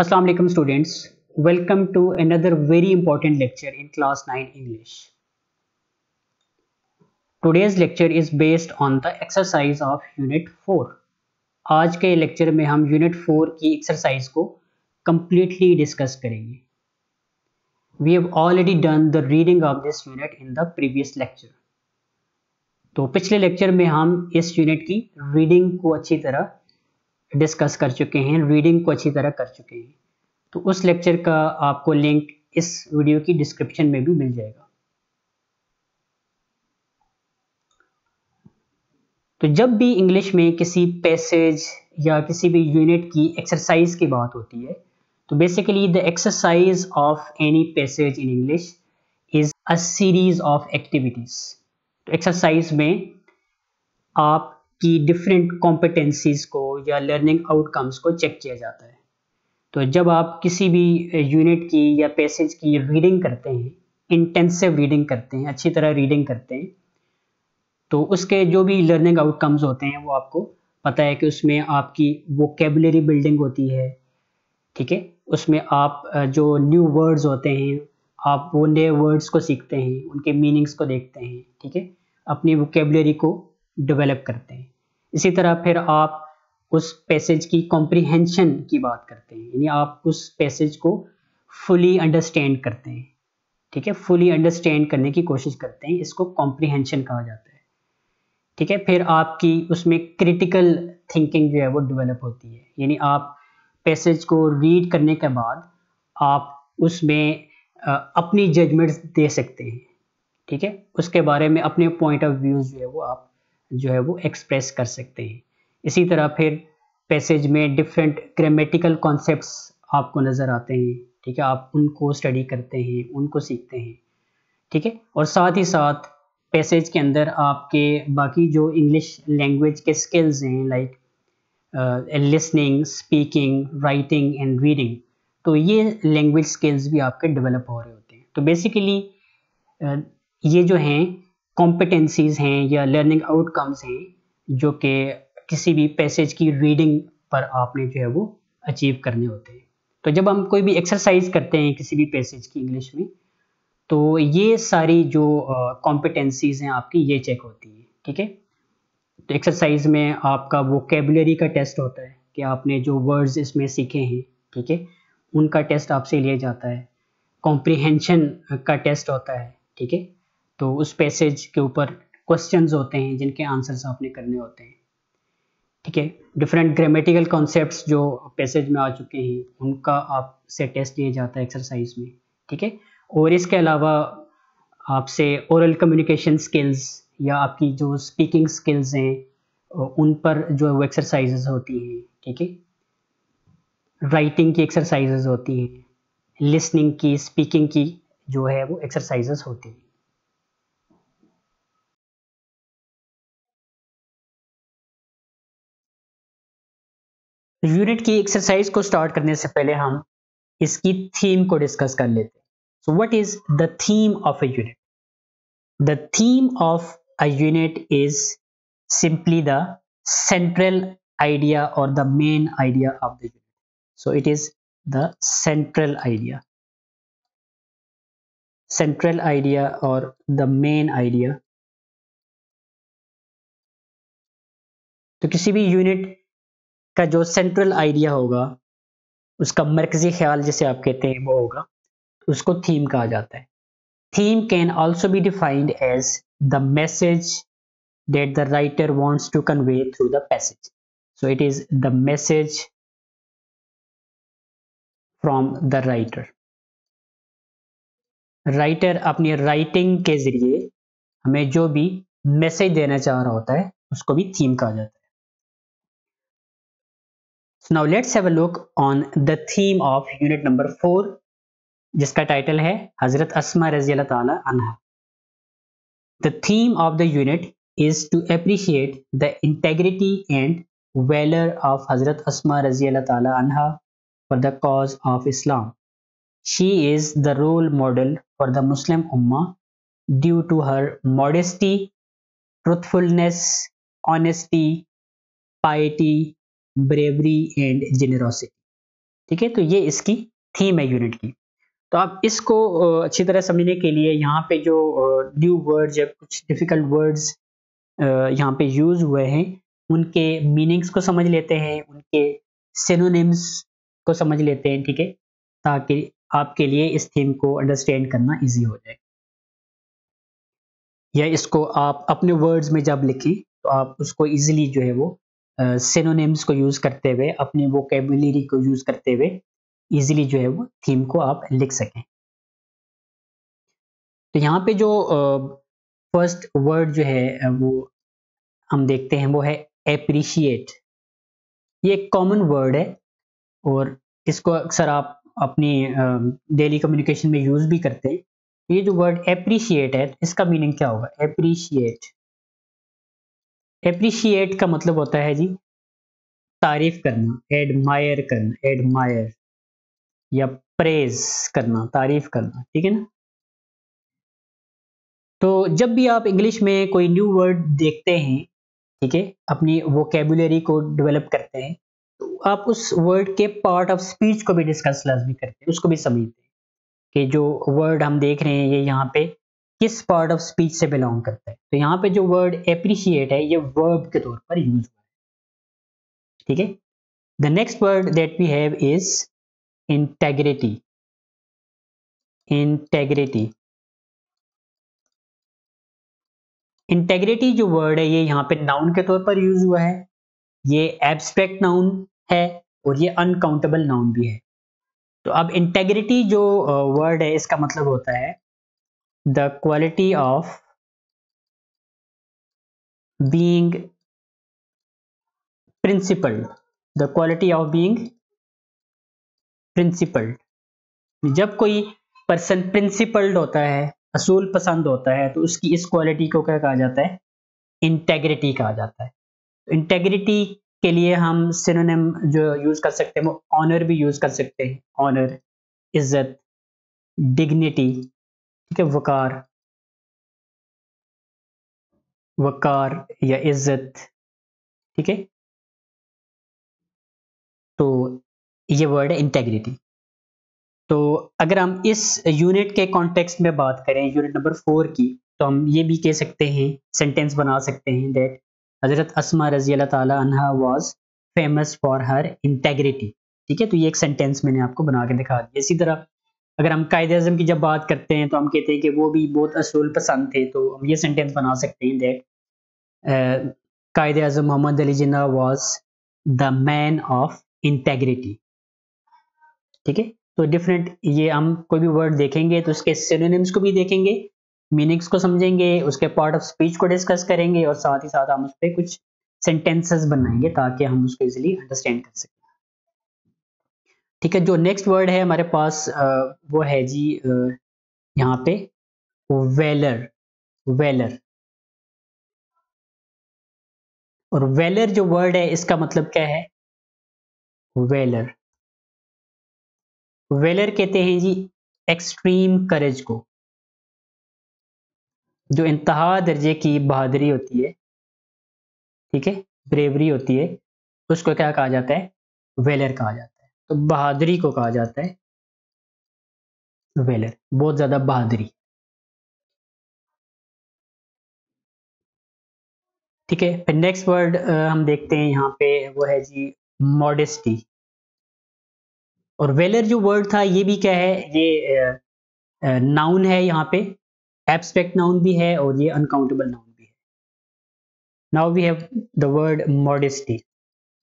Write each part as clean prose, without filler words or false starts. अस्सलाम वालेकुम students, welcome to another very important lecture in class 9 English. Today's lecture is based on the exercise of unit 4। आज के लेक्चर में हम यूनिट 4 की एक्सरसाइज को कंप्लीटली डिस्कस करेंगे। We have already done the reading of this unit in the previous lecture. तो पिछले लेक्चर में हम इस यूनिट की रीडिंग को अच्छी तरह डिस्कस कर चुके हैं, रीडिंग को अच्छी तरह कर चुके हैं। तो उस लेक्चर का आपको लिंक इस वीडियो की डिस्क्रिप्शन में भी मिल जाएगा। तो जब भी इंग्लिश में किसी पैसेज या किसी भी यूनिट की एक्सरसाइज की बात होती है, तो basically the exercise of any passage in English is a series of activities. तो एक्सरसाइज में आप की डिफरेंट कॉम्पिटेंसीज को या लर्निंग आउटकम्स को चेक किया जाता है। तो जब आप किसी भी यूनिट की या पैसेज की रीडिंग करते हैं, इंटेंसिव रीडिंग करते हैं, अच्छी तरह रीडिंग करते हैं, तो उसके जो भी लर्निंग आउटकम्स होते हैं वो आपको पता है कि उसमें आपकी वोकेबुलरी बिल्डिंग होती है, ठीक है। उसमें आप जो न्यू वर्ड्स होते हैं, आप वो नए वर्ड्स को सीखते हैं, उनके मीनिंग्स को देखते हैं, ठीक है, अपनी वोकेबुलरी को डेवलप करते हैं। इसी तरह फिर आप उस पैसेज की कॉम्प्रीहेंशन की बात करते हैं, यानी आप उस पैसेज को फुली अंडरस्टैंड करते हैं, ठीक है, फुली अंडरस्टैंड करने की कोशिश करते हैं, इसको कॉम्प्रीहेंशन कहा जाता है, ठीक है। फिर आपकी उसमें क्रिटिकल थिंकिंग जो है वो डेवलप होती है, यानी आप पैसेज को रीड करने के बाद आप उसमें अपनी जजमेंट्स दे सकते हैं, ठीक है, उसके बारे में अपने पॉइंट ऑफ व्यूज जो है वो आप एक्सप्रेस कर सकते हैं। इसी तरह फिर पैसेज में डिफरेंट ग्रामेटिकल कॉन्सेप्ट्स आपको नज़र आते हैं, ठीक है, आप उनको स्टडी करते हैं, उनको सीखते हैं, ठीक है। और साथ ही साथ पैसेज के अंदर आपके बाकी जो इंग्लिश लैंग्वेज के स्किल्स हैं, like listening, speaking, writing and reading, तो ये लैंग्वेज स्किल्स भी आपके डेवलप हो रहे होते हैं। तो बेसिकली ये जो हैं कॉम्पिटेंसीज हैं या लर्निंग आउटकम्स हैं जो कि किसी भी पैसेज की रीडिंग पर आपने जो है वो अचीव करने होते हैं। तो जब हम कोई भी एक्सरसाइज करते हैं किसी भी पैसेज की इंग्लिश में, तो ये सारी जो कॉम्पिटेंसीज हैं आपकी, ये चेक होती है, ठीक है। तो एक्सरसाइज में आपका वोकेबुलरी का टेस्ट होता है कि आपने जो वर्ड्स इसमें सीखे हैं, ठीक है, उनका टेस्ट आपसे लिया जाता है। कॉम्प्रीहेंशन का टेस्ट होता है, ठीक है, तो उस पैसेज के ऊपर क्वेश्चंस होते हैं जिनके आंसर्स आपने करने होते हैं, ठीक है। डिफरेंट ग्रामेटिकल कॉन्सेप्ट्स जो पैसेज में आ चुके हैं उनका आपसे टेस्ट लिया जाता है एक्सरसाइज में, ठीक है। और इसके अलावा आपसे ओरल कम्युनिकेशन स्किल्स या आपकी जो स्पीकिंग स्किल्स हैं उन पर जो है वो एक्सरसाइजेज होती हैं, ठीक है। राइटिंग की एक्सरसाइजेज होती हैं, लिसनिंग की, स्पीकिंग की जो है वो एक्सरसाइजेज होती हैं। यूनिट की एक्सरसाइज को स्टार्ट करने से पहले हम इसकी थीम को डिस्कस कर लेते हैं। So what is the theme of a unit? The theme of a unit is simply the central idea और the main idea of the unit. So it is the central idea, central idea और the main idea. तो किसी भी unit का जो central idea होगा, उसका मरकजी ख्याल जिसे आप कहते हैं वो होगा, उसको थीम कहा जाता है। Theme can also be defined as the message that the writer wants to convey through the passage. So it is the message from the writer. Writer अपनी राइटिंग के जरिए हमें जो भी मैसेज देना चाह रहा होता है उसको भी थीम कहा जाता है। Now let's have a look on the theme of unit number 4, जिसका टाइटल है हजरत अस्मा रज़ियल्लाहु ताला अन्हा। The theme of the unit is to appreciate the integrity and valor of हजरत अस्मा रज़ियल्लाहु ताला अन्हा for the cause of Islam. She is the role model for the Muslim Ummah due to her modesty, truthfulness, honesty, piety, bravery and generosity. ठीक है, तो ये इसकी theme है unit की। तो आप इसको अच्छी तरह समझने के लिए यहाँ पे जो न्यू वर्ड्स या कुछ डिफिकल्ट वर्ड्स यहाँ पे यूज हुए हैं उनके मीनिंग्स को समझ लेते हैं, उनके सिनोनिम्स को समझ लेते हैं, ठीक है, ताकि आपके लिए इस थीम को अंडरस्टैंड करना इजी हो जाए। या इसको आप अपने वर्ड्स में जब लिखें तो आप उसको इजीली जो है वो सिनोनिम्स को यूज़ करते हुए, अपने वोकेबुलरी को यूज़ करते हुए इजीली जो है वो थीम को आप लिख सकें। तो यहाँ पे जो फर्स्ट वर्ड जो है वो हम देखते हैं वो है एप्रिशिएट। ये एक कॉमन वर्ड है और इसको अक्सर आप अपने डेली कम्युनिकेशन में यूज़ भी करते हैं। ये जो वर्ड एप्रिशिएट है इसका मीनिंग क्या होगा? एप्रिशिएट, एप्रिशिएट का मतलब होता है जी तारीफ करना, एडमायर करना, एडमायर या प्रेज करना, तारीफ करना, ठीक है ना। तो जब भी आप इंग्लिश में कोई न्यू वर्ड देखते हैं, ठीक है, अपनी वोकेबुलरी को डेवलप करते हैं, तो आप उस वर्ड के पार्ट ऑफ स्पीच को भी डिस्कस लाजमी करते हैं, उसको भी समझते हैं कि जो वर्ड हम देख रहे हैं ये यहाँ पे किस पार्ट ऑफ स्पीच से बिलोंग करता है। तो यहाँ पे जो वर्ड एप्रिशिएट है ये वर्ब के तौर पर यूज हुआ है, ठीक है। The next word that we have is integrity. Integrity, integrity जो वर्ड है ये यहाँ पे नाउन के तौर पर यूज हुआ है। ये एब्स्ट्रैक्ट नाउन है और ये अनकाउंटेबल नाउन भी है। तो अब इंटेग्रिटी जो वर्ड है इसका मतलब होता है the quality of being principled, the quality of being principled. जब कोई पर्सन प्रिंसिपल्ड होता है, असूल पसंद होता है, तो उसकी इस क्वालिटी को क्या कहा जाता है? इंटेग्रिटी कहा जाता है। इंटेग्रिटी के लिए हम सिनोनिम जो यूज़ कर सकते हैं वो ऑनर भी यूज़ कर सकते हैं, ऑनर, इज्जत, डिग्निटी, ठीक है, वकार, वकार या इज्जत, ठीक है। तो ये वर्ड है इंटेग्रिटी। तो अगर हम इस यूनिट के कॉन्टेक्स्ट में बात करें, यूनिट नंबर 4 की, तो हम ये भी कह सकते हैं, सेंटेंस बना सकते हैं दैट हज़रत अस्मा रज़ी अल्लाह ताला अन्हा was famous for her integrity, ठीक है। तो ये एक सेंटेंस मैंने आपको बना के दिखा दिया। इसी तरह अगर हम कायदे आज़म की जब बात करते हैं तो हम कहते हैं कि वो भी बहुत असूल पसंद थे, तो हम ये सेंटेंस बना सकते हैं that Quaid-e Azam Mohammad Ali Jinnah was the man of integrity, ठीक है। तो डिफरेंट, ये हम कोई भी वर्ड देखेंगे तो उसके सिनोनिम्स को भी देखेंगे, मीनिंग्स को समझेंगे, उसके पार्ट ऑफ स्पीच को डिस्कस करेंगे और साथ ही साथ हम उस पर कुछ सेंटेंसेस बनाएंगे ताकि हम उसको इजीली अंडरस्टैंड कर सकें, ठीक है। जो नेक्स्ट वर्ड है हमारे पास वो है जी यहाँ पे वेलर। वेलर, और वेलर जो वर्ड है इसका मतलब क्या है? वेलर, वेलर कहते हैं जी एक्सट्रीम करेज को, जो इंतहा दर्जे की बहादुरी होती है, ठीक है, ब्रेवरी होती है, उसको क्या कहा जाता है? वेलर कहा जाता है। तो बहादुरी को कहा जाता है वेलर, बहुत ज्यादा बहादुरी, ठीक है। फिर नेक्स्ट वर्ड हम देखते हैं यहाँ पे वो है जी मॉडेस्टी। और वेलर जो वर्ड था ये भी क्या है? ये नाउन है, यहाँ पे एब्स्ट्रैक्ट नाउन भी है और ये अनकाउंटेबल नाउन भी है। Now we have the word modesty.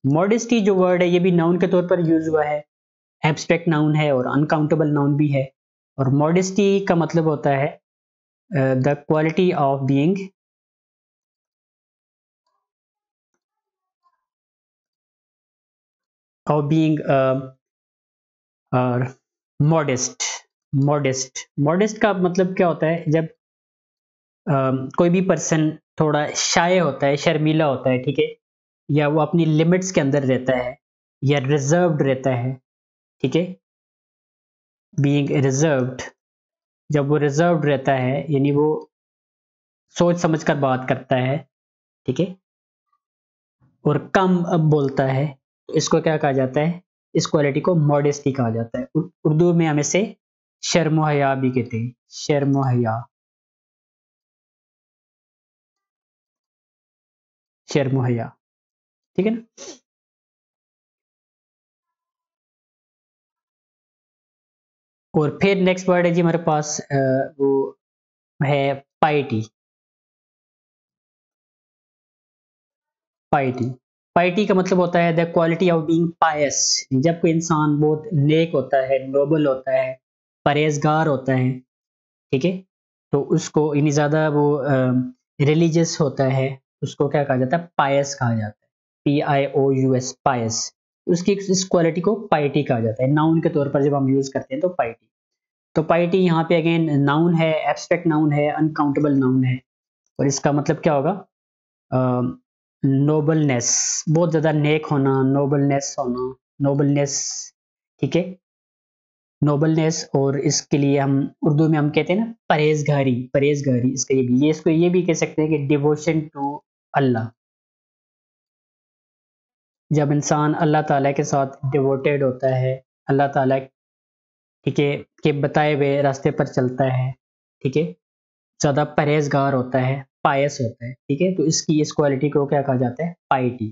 Modesty जो वर्ड है ये भी नाउन के तौर पर यूज हुआ है, एब्स्ट्रैक्ट नाउन है और अनकाउंटेबल नाउन भी है। और मॉडेस्टी का मतलब होता है the quality of being modest. Modest, modest का मतलब क्या होता है? जब कोई भी पर्सन थोड़ा शाय होता है, शर्मीला होता है, ठीक है, या वो अपनी लिमिट्स के अंदर रहता है या रिजर्व्ड रहता है, ठीक है, बीइंग रिजर्व्ड, जब वो रिजर्व्ड रहता है यानी वो सोच समझ कर बात करता है, ठीक है, और कम बोलता है, तो इसको क्या कहा जाता है? इस क्वालिटी को मॉडेस्टी कहा जाता है। उर्दू में हम इसे शर्म और हया भी कहते हैं, शर्म और हया, शर्म और हया, ठीक है ना। और फिर नेक्स्ट वर्ड है जी हमारे पास वो है पाइटी। पाइटी, पाइटी का मतलब होता है the quality of being pious. जब कोई इंसान बहुत नेक होता है, नोबल होता है, परहेजगार होता है, ठीक है, तो उसको यानी ज़्यादा वो रिलीजियस होता है, उसको क्या कहा जाता है, पायस कहा जाता है, PIOUS, पायस। उसकी इस क्वालिटी को पाइटी कहा जाता है, नाउन के तौर पर जब हम यूज़ करते हैं तो पाइटी। तो पाइटी यहाँ पे अगेन नाउन है, एब्स्ट्रैक्ट नाउन है, अनकाउंटेबल नाउन है, और इसका मतलब क्या होगा, नोबलनेस, बहुत ज़्यादा नेक होना, नोबलनेस होना, नोबलनेस, ठीक है, नोबलनेस। और इसके लिए हम उर्दू में हम कहते हैं ना परहेजगारी, परहेजगारी, इसका ये भी, ये इसको ये भी कह सकते हैं कि डिवोशन टू अल्लाह। जब इंसान अल्लाह ताला के साथ डिवोटेड होता है, अल्लाह ताला, ठीक है, के बताए हुए रास्ते पर चलता है, ठीक है, ज़्यादा परहेजगार होता है, पायस होता है, ठीक है, तो इसकी इस क्वालिटी को क्या कहा जाता है, पाइटी।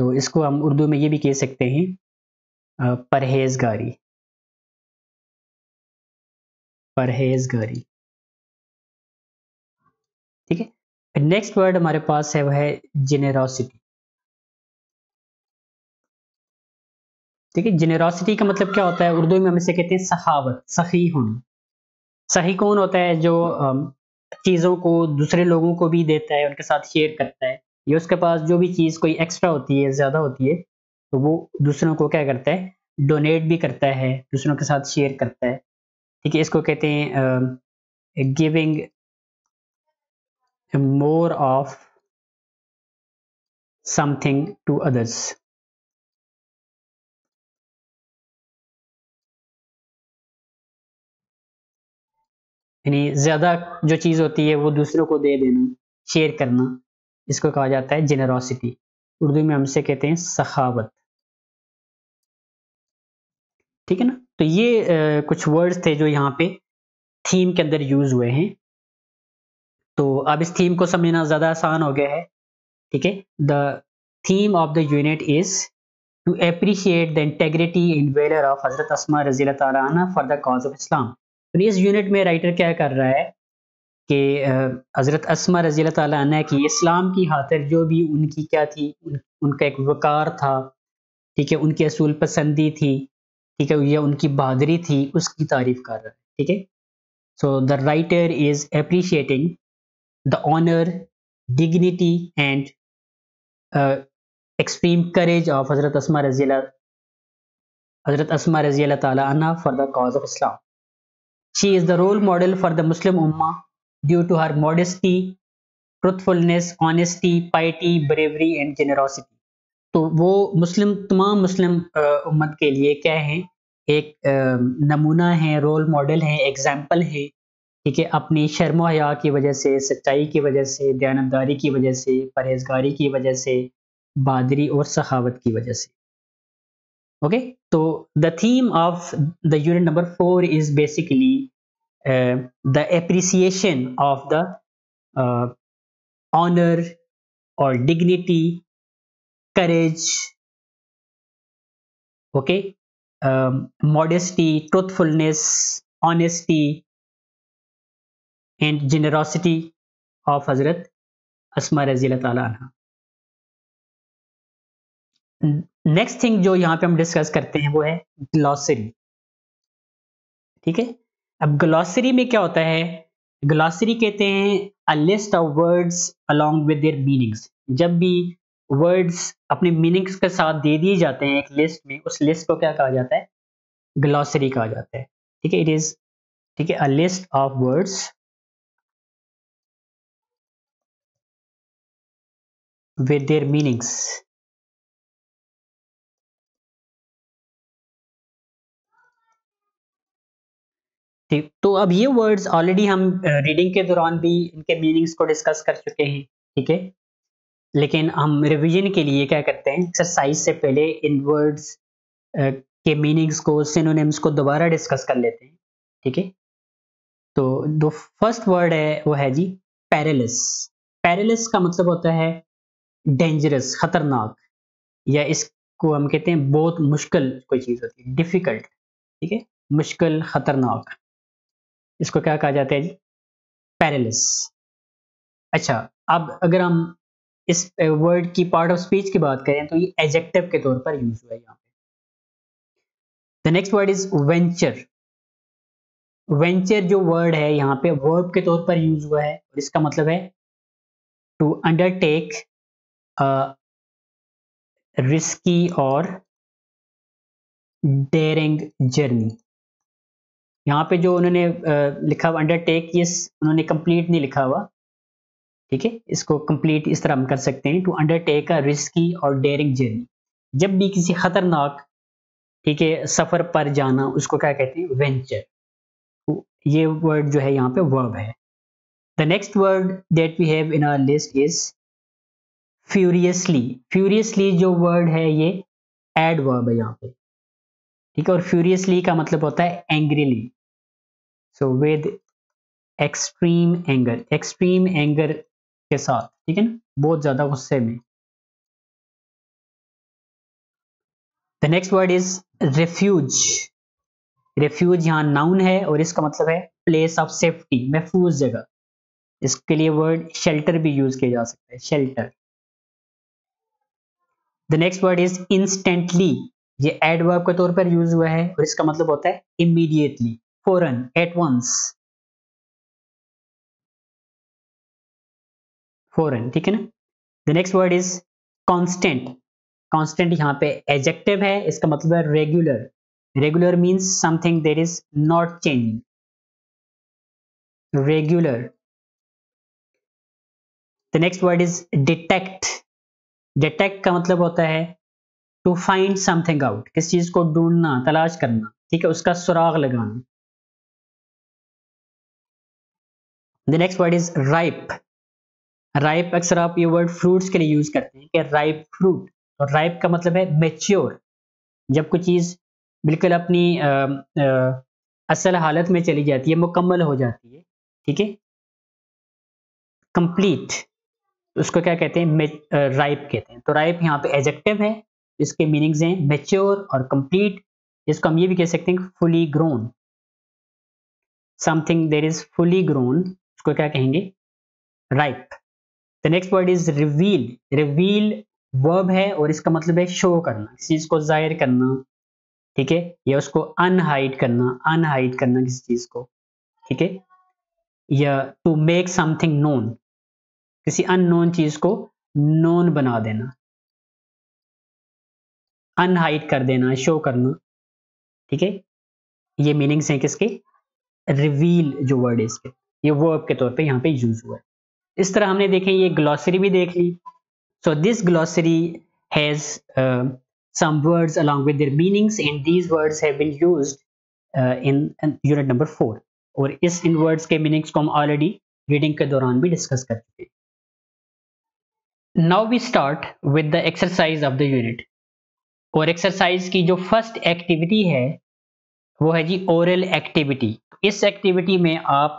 तो इसको हम उर्दू में ये भी कह सकते हैं परहेजगारी, परहेजगारी, ठीक है। नेक्स्ट वर्ड हमारे पास है वह है जेनेरोसिटी, ठीक है। जेनेरोसिटी का मतलब क्या होता है, उर्दू में हम इसे कहते हैं सखावत, सखी होना। सखी कौन होता है, जो चीज़ों को दूसरे लोगों को भी देता है, उनके साथ शेयर करता है, या उसके पास जो भी चीज़ कोई एक्स्ट्रा होती है, ज़्यादा होती है, तो वो दूसरों को क्या करता है, डोनेट भी करता है, दूसरों के साथ शेयर करता है, ठीक है। इसको कहते हैं giving more of something to others, यानी ज़्यादा जो चीज़ होती है वो दूसरों को दे देना, शेयर करना, इसको कहा जाता है जेनरॉसिटी। उर्दू में हम इसे कहते हैं सखावत, ठीक है ना। तो ये कुछ वर्ड्स थे जो यहाँ पे थीम के अंदर यूज़ हुए हैं। तो अब इस थीम को समझना ज़्यादा आसान हो गया है, ठीक है। The theme of the unit is to appreciate the integrity and valour of Hazrat Asma रज़ियल्लाहु तआला अन्हा for the cause of Islam. तो इस यूनिट में राइटर क्या कर रहा है कि हज़रत अस्मा रज़ियल्लाहु तआला अन्हा की इस्लाम की खातिर जो भी उनकी क्या थी, उनका एक वक़ार था, ठीक है, उनकी असूल पसंदी थी, ठीक है, या उनकी बहादुरी थी, उसकी तारीफ़ कर रहा है, ठीक है। So the writer is appreciating the honour, dignity and extreme courage of Hazrat Asma रज़ियल्लाहु तआला अन्हा for the cause of Islam. She is the role model for the Muslim Ummah due to her modesty, truthfulness, honesty, piety, bravery and generosity. तो वो मुस्लिम, तमाम मुस्लिम उम्मत के लिए क्या है, एक नमूना है, रोल मॉडल है, एग्जाम्पल है, ठीक है, अपनी शर्म हया की वजह से, सच्चाई की वजह से, दयानंदारी की वजह से, परहेजगारी की वजह से, बहादुरी और सखावत की वजह से। ओके, तो the theme of the unit number 4 is basically the appreciation of the honour और dignity, courage, okay, modesty, truthfulness, honesty and generosity of Hazrat Asma रज़ियल्लाहु तआला अन्हा। नेक्स्ट थिंग जो यहाँ पे हम डिस्कस करते हैं वो है ग्लॉसरी, ठीक है। अब ग्लॉसरी में क्या होता है, ग्लॉसरी कहते हैं a list of words along with their meanings. जब भी वर्ड्स अपने मीनिंग्स के साथ दे दिए जाते हैं एक लिस्ट में, उस लिस्ट को क्या कहा जाता है, ग्लॉसरी कहा जाता है, ठीक है। इट इज, ठीक है, a list of words with their meanings, ठीक। तो अब ये वर्ड्स ऑलरेडी हम रीडिंग के दौरान भी इनके मीनिंग्स को डिस्कस कर चुके हैं, ठीक है, लेकिन हम रिवीजन के लिए क्या करते हैं, एक्सरसाइज से पहले इन वर्ड्स के मीनिंग्स को, सिनोनिम्स को दोबारा डिस्कस कर लेते हैं, ठीक है। तो जो फर्स्ट वर्ड है वो है जी पेरिलस। पेरिलस का मतलब होता है डेंजरस, खतरनाक, या इसको हम कहते हैं बहुत मुश्किल कोई चीज़ होती है, डिफिकल्ट, ठीक है, मुश्किल, खतरनाक, इसको क्या कहा जाता है जी, पेरिलस। अच्छा, अब अगर हम इस वर्ड की पार्ट ऑफ स्पीच की बात करें तो ये एडजेक्टिव के तौर पर यूज हुआ है यहाँ पे। The next word is venture. Venture जो वर्ड है यहाँ पे वर्ब के तौर पर यूज हुआ है और इसका मतलब है टू अंडरटेक रिस्की और डेयरिंग जर्नी। यहाँ पे जो उन्होंने लिखा हुआ अंडरटेक, ये उन्होंने कंप्लीट नहीं लिखा हुआ, ठीक है, इसको कंप्लीट इस तरह हम कर सकते हैं, टू अंडरटेक अ रिस्की और डेयरिंग जर्नी। जब भी किसी खतरनाक, ठीक है, सफर पर जाना, उसको क्या कहते हैं, वेंचर। ये वर्ड जो है यहाँ पे वर्ब है। The next word that we have in our list is furiously. Furiously जो वर्ड है ये एडवर्ब है यहाँ पे, ठीक है, और फ्यूरियसली का मतलब होता है angrily, so with extreme anger, extreme anger के साथ, ठीक है ना, बहुत ज्यादा गुस्से में। The next word is refuge. Refuge यहाँ नाउन है और इसका मतलब है प्लेस ऑफ सेफ्टी, महफूज जगह। इसके लिए वर्ड शेल्टर भी यूज किया जा सकता है, shelter. The next word is instantly. ये एडवर्ब के तौर पर यूज हुआ है और इसका मतलब होता है इमीडिएटली, फौरन, एट वंस, फौरन, ठीक है ना। The next word is constant. Constant यहाँ पे एडजेक्टिव है, इसका मतलब है regular. Regular means something that is not changing, regular. The next word is detect. Detect का मतलब होता है टू फाइंड समथिंग आउट, किस चीज को ढूंढना, तलाश करना, ठीक है, उसका सुराग लगाना। The next word is ripe. Ripe अक्सर आप ये वर्ड फ्रूट्स के लिए यूज करते हैं कि राइप फ्रूट, और राइप का मतलब है मेच्योर। जब कोई चीज बिल्कुल अपनी असल हालत में चली जाती है, मुकम्मल हो जाती है, ठीक है, कंप्लीट, उसको क्या कहते हैं, राइप कहते हैं। तो राइप यहाँ पे एडजेक्टिव है, इसके मीनिंग्स हैं मैच्योर और कंप्लीट। इसको हम ये भी कह सकते हैं fully grown, something there is fully grown, उसको क्या कहेंगे, ripe. The next word is reveal. Reveal verb है और इसका मतलब है शो करना, चीज को जाहिर करना, ठीक है, या उसको अनहाइड करना, अनहाइड करना किसी चीज को, ठीक है, या टू मेक समथिंग नोन, किसी अननोन चीज को नोन बना देना, अनहाइड कर देना, शो करना, ठीक है, ये मीनिंग्स हैं किसके, रिवील जो वर्ड है इसके, ये वर्ब के तौर पे यहाँ पे यूज हुआ है। इस तरह हमने देखें ये ग्लॉसरी भी देख ली। So this glossary has some words along with their meanings and these words have been used in unit number 4 और इस इन words के meanings को हम already reading के दौरान भी discuss कर चुके हैं। Now we start with the exercise of the unit और exercise की जो first activity है वो है जी oral activity। इस activity में आप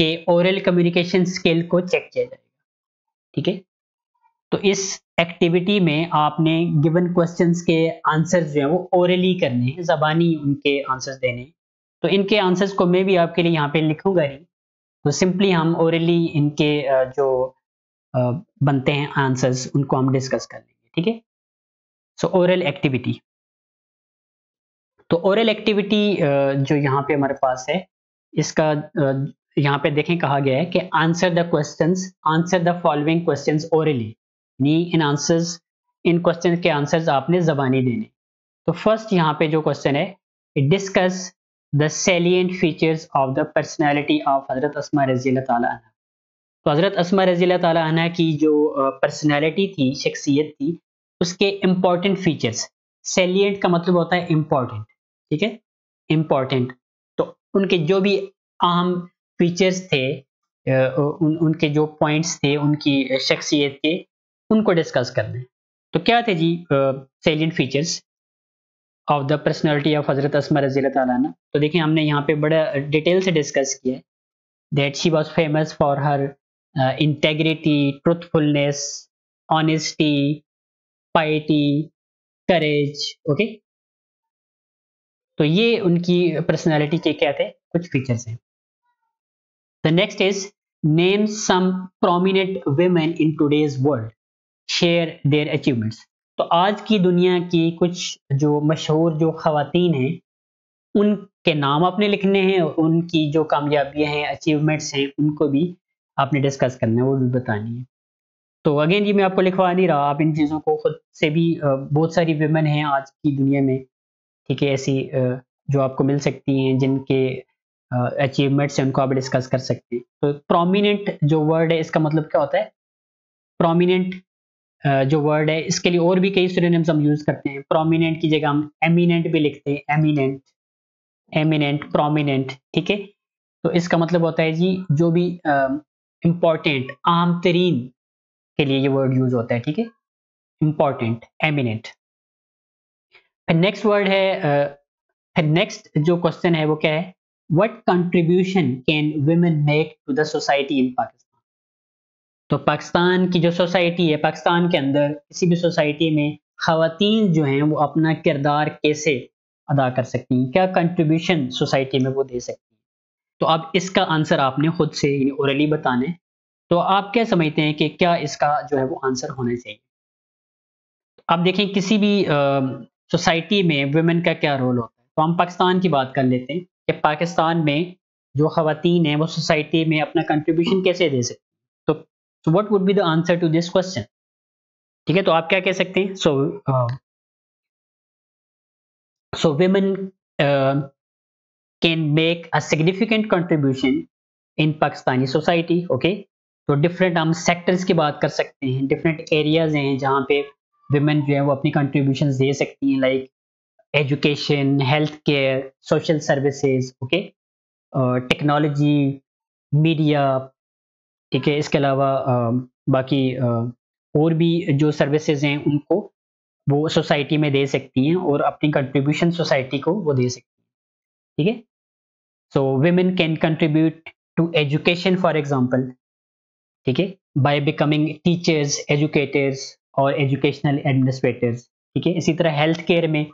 के oral communication skill को check किया जाएगा, ठीक है। तो इस एक्टिविटी में आपने गिवन क्वेश्चंस के आंसर्स जो है वो ओरली करने हैं, ज़बानी उनके आंसर्स देने। तो इनके आंसर्स को मैं भी आपके लिए यहाँ पे लिखूंगा ही, तो सिंपली हम ओरली इनके जो बनते हैं आंसर्स उनको हम डिस्कस कर लेंगे, ठीक है। सो ओरल एक्टिविटी, तो ओरल एक्टिविटी जो यहाँ पे हमारे पास है, इसका यहाँ पे देखें कहा गया है कि answer the questions, answer the following questions orally. इन आंसर्स, इन क्वेश्चन के आंसर्स आपने जबानी देने। तो फर्स्ट यहाँ पे जो क्वेश्चन है, discuss the salient features of the personality of Hazrat Asma रज़ियल्लाहु ताला अन्हा। तो हजरत अस्मा रज़ियल्लाहु ताला अन्हा की जो पर्सनालिटी थी, शख्सियत थी, उसके इम्पॉर्टेंट फीचर्स, सेलिएंट का मतलब होता है इम्पॉर्टेंट, ठीक है, इम्पॉर्टेंट। तो उनके जो भी अहम फीचर्स थे, उनके जो पॉइंट्स थे उनकी शख्सियत के, उनको डिस्कस करना है। तो क्या थे जी salient features? Of the personality of Hazrat अस्मा रज़ी अल्लाह अन्हा। तो देखिए हमने यहाँ पे बड़ा डिटेल से डिस्कस किया है that she was famous for her integrity, truthfulness, honesty, piety, courage. Okay, तो ये उनकी पर्सनैलिटी के क्या थे, कुछ फीचर्स हैं। The next is name some prominent women in today's world, share their achievements. तो आज की दुनिया की कुछ जो मशहूर जो ख़वातीन हैं उनके नाम आपने लिखने हैं, उनकी जो कामयाबियां हैं, अचीवमेंट्स हैं, उनको भी आपने डिस्कस करना है, वो भी बतानी है। तो अगेन ये मैं आपको लिखवा नहीं रहा, आप इन चीज़ों को खुद से भी, बहुत सारी विमेन हैं आज की दुनिया में, ठीक है, ऐसी जो आपको मिल सकती हैं जिनके अचीवमेंट्स हैं, उनको आप डिस्कस कर सकते हैं। तो प्रोमिनेंट जो वर्ड है इसका मतलब क्या होता है, प्रोमिनेंट जो वर्ड है इसके लिए और भी कई सिनोनिम्स हम यूज करते हैं। प्रोमिनेंट की जगह हम एमिनेंट भी लिखते हैं, एमिनेंट, एमिनेंट, प्रोमिनेंट, ठीक है। तो इसका मतलब होता है जी जो भी इम्पोर्टेंट, आम तरीन के लिए ये वर्ड यूज होता है, ठीक है, इम्पोर्टेंट, एमिनेंट। फिर नेक्स्ट वर्ड है, फिर नेक्स्ट जो क्वेश्चन है वो क्या है, what contribution can women make to the society in Pakistan. तो पाकिस्तान की जो सोसाइटी है, पाकिस्तान के अंदर किसी भी सोसाइटी में ख़वातीन जो हैं वो अपना किरदार कैसे अदा कर सकती हैं, क्या कंट्रीब्यूशन सोसाइटी में वो दे सकती हैं। तो अब इसका आंसर आपने खुद से ओरली बताना है। तो आप क्या समझते हैं कि क्या इसका जो है वो आंसर होना चाहिए। आप देखें किसी भी सोसाइटी में वुमेन का क्या रोल होता है। तो हम पाकिस्तान की बात कर लेते हैं कि पाकिस्तान में जो ख़वातीन हैं वो सोसाइटी में अपना कंट्रीब्यूशन कैसे दे सकती हैं। So what would be the answer to this question? ठीक है, तो आप क्या कह सकते हैं, so women can make a significant contribution in Pakistani society. Okay, तो different हम sectors की बात कर सकते हैं, different areas हैं जहाँ पे women जो है वो अपनी contributions दे सकती हैं, like education, health care, social services, okay, technology, media, ठीक है। इसके अलावा बाकी और भी जो सर्विसेज हैं उनको वो सोसाइटी में दे सकती हैं और अपनी कंट्रीब्यूशन सोसाइटी को वो दे सकती हैं, ठीक है। So women can contribute to education for example, ठीक है, बाय बिकमिंग टीचर्स, एजुकेटर्स और एजुकेशनल एडमिनिस्ट्रेटर्स, ठीक है। इसी तरह हेल्थ केयर में,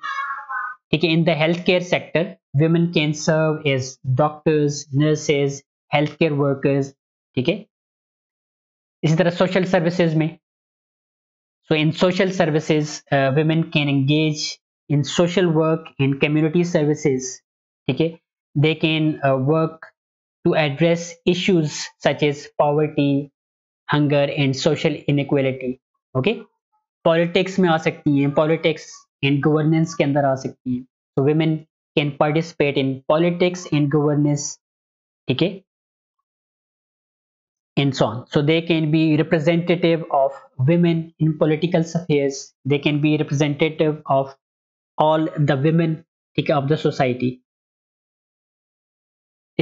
ठीक है, in the health care sector women can serve as doctors, nurses, health care workers, ठीक है। इसी तरह सोशल सर्विसेज में, so in social services women can engage in social work and community services, ठीक है, they can work to address issues such as poverty, hunger and social inequality. Okay, politics में आ सकती हैं, पॉलिटिक्स एंड गवर्नेंस के अंदर आ सकती हैं, so women can participate in politics and governance, ठीक है, and so on. So they can be representative of women in political affairs, they can be representative of all the women, ठीक है, of the society.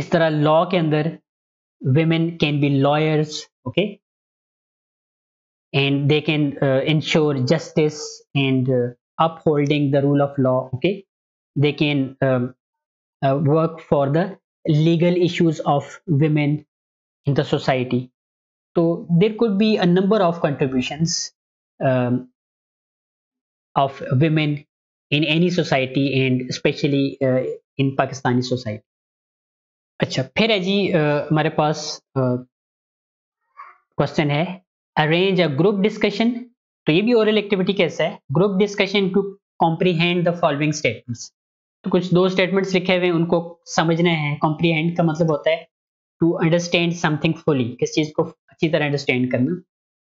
इस तरह law के अंदर women can be lawyers, okay, and they can ensure justice and upholding the rule of law, okay, they can work for the legal issues of women in the society. So there could be a number of contributions of women in any society and especially in Pakistani society. अच्छा, फिर है जी हमारे पास question है arrange a group discussion. तो ये भी oral activity कैसा है, group discussion to comprehend the following statements. तो कुछ दो statements लिखे हुए हैं उनको समझना है। comprehend का मतलब होता है टू अंडरस्टैंड समथिंग फुली, किस चीज़ को अच्छी तरह अंडरस्टैंड करना।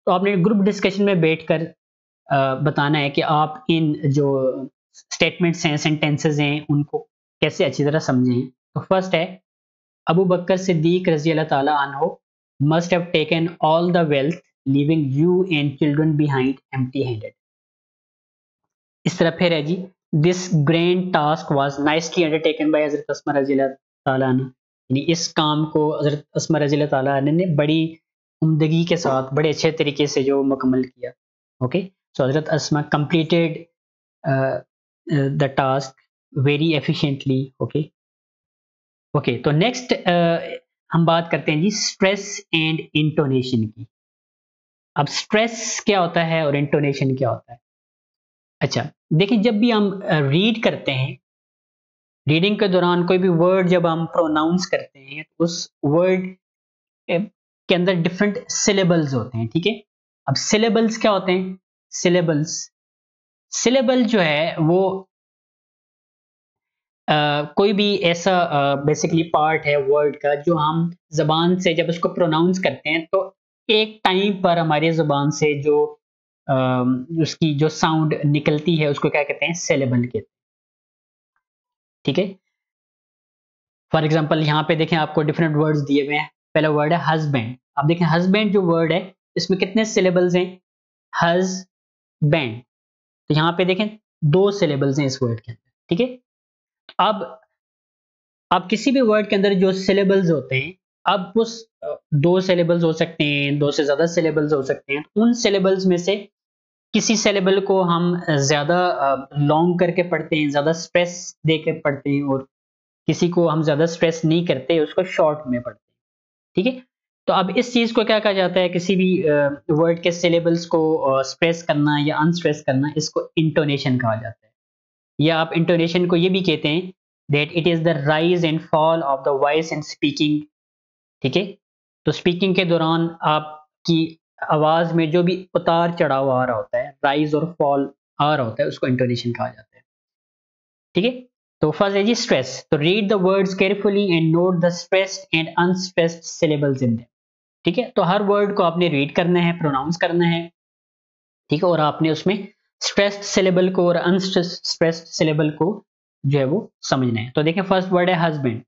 तो आपने ग्रुप डिस्कशन में बैठकर बताना है कि आप इन जो स्टेटमेंट्स हैं, सेंटेंसेस हैं, उनको कैसे अच्छी तरह समझें। तो फर्स्ट है अबू बकर सिद्दीक रजी अल्लाह ताला अन्हो must have taken all the wealth leaving you and children behind empty handed. इस तरह फिर है जी this grand task was nicely undertaken by Hazrat अस्मा रजी अल्लाह ताला अन्हा। इस काम को हजरत अस्मा रज़ियल्लाहु ताला अन्हा ने बड़ी उम्दगी के साथ, बड़े अच्छे तरीके से जो मुकम्मल किया। Okay, so Hazrat Asma completed the task very efficiently. Okay, तो next हम बात करते हैं जी स्ट्रेस एंड इंटोनेशन की। अब स्ट्रेस क्या होता है और इंटोनेशन क्या होता है? अच्छा देखिए, जब भी हम रीड करते हैं, रीडिंग के दौरान कोई भी वर्ड जब हम प्रोनाउंस करते हैं तो उस वर्ड के अंदर डिफरेंट सिलेबल्स होते हैं, ठीक है। अब सिलेबल्स क्या होते हैं? सिलेबल जो है वो कोई भी ऐसा बेसिकली पार्ट है वर्ड का जो हम जबान से जब उसको प्रोनाउंस करते हैं तो एक टाइम पर हमारे जुबान से जो उसकी जो साउंड निकलती है उसको क्या कहते हैं? सिलेबल कहते हैं, ठीक है। फॉर एग्जांपल यहाँ पे देखें, आपको डिफरेंट वर्ड्स दिए हुए हैं। पहला वर्ड है हस्बैंड। आप देखें हस्बैंड जो वर्ड है इसमें कितने सिलेबल्स हैं? हस्बैंड। तो यहाँ पे देखें 2 सिलेबल्स हैं इस वर्ड के अंदर, ठीक है। अब किसी भी वर्ड के अंदर जो सिलेबल्स होते हैं, अब उस 2 सिलेबल्स हो सकते हैं, 2 से ज्यादा सिलेबल्स हो सकते हैं। उन सिलेबल्स में से किसी सिलेबल को हम ज्यादा लॉन्ग करके पढ़ते हैं, ज्यादा स्ट्रेस देके पढ़ते हैं, और किसी को हम ज्यादा स्ट्रेस नहीं करते, उसको शॉर्ट में पढ़ते हैं, ठीक है। तो अब इस चीज को क्या कहा जाता है? किसी भी वर्ड के सिलेबल्स को स्ट्रेस करना या अनस्ट्रेस करना, इसको इंटोनेशन कहा जाता है। या आप इंटोनेशन को ये भी कहते हैं that it is the rise and fall of the voice in speaking, ठीक है। तो स्पीकिंग के दौरान आपकी आवाज में जो भी उतार चढ़ाव आ रहा होता है, राइज और फॉल आ रहा होता है, उसको इंटोनेशन कहा जाता है, ठीक है। तो फर्स्ट है जी स्ट्रेस। तो read the words carefully and note the stressed and unstressed syllables in them, ठीक है। तो हर वर्ड को आपने रीड करना है, प्रोनाउंस करना है, ठीक है, और आपने उसमें स्ट्रेस्ड सिलेबल को और अनस्ट्रेस्ड सिलेबल को जो है वो समझना है। तो देखिए फर्स्ट वर्ड है हस्बैंड।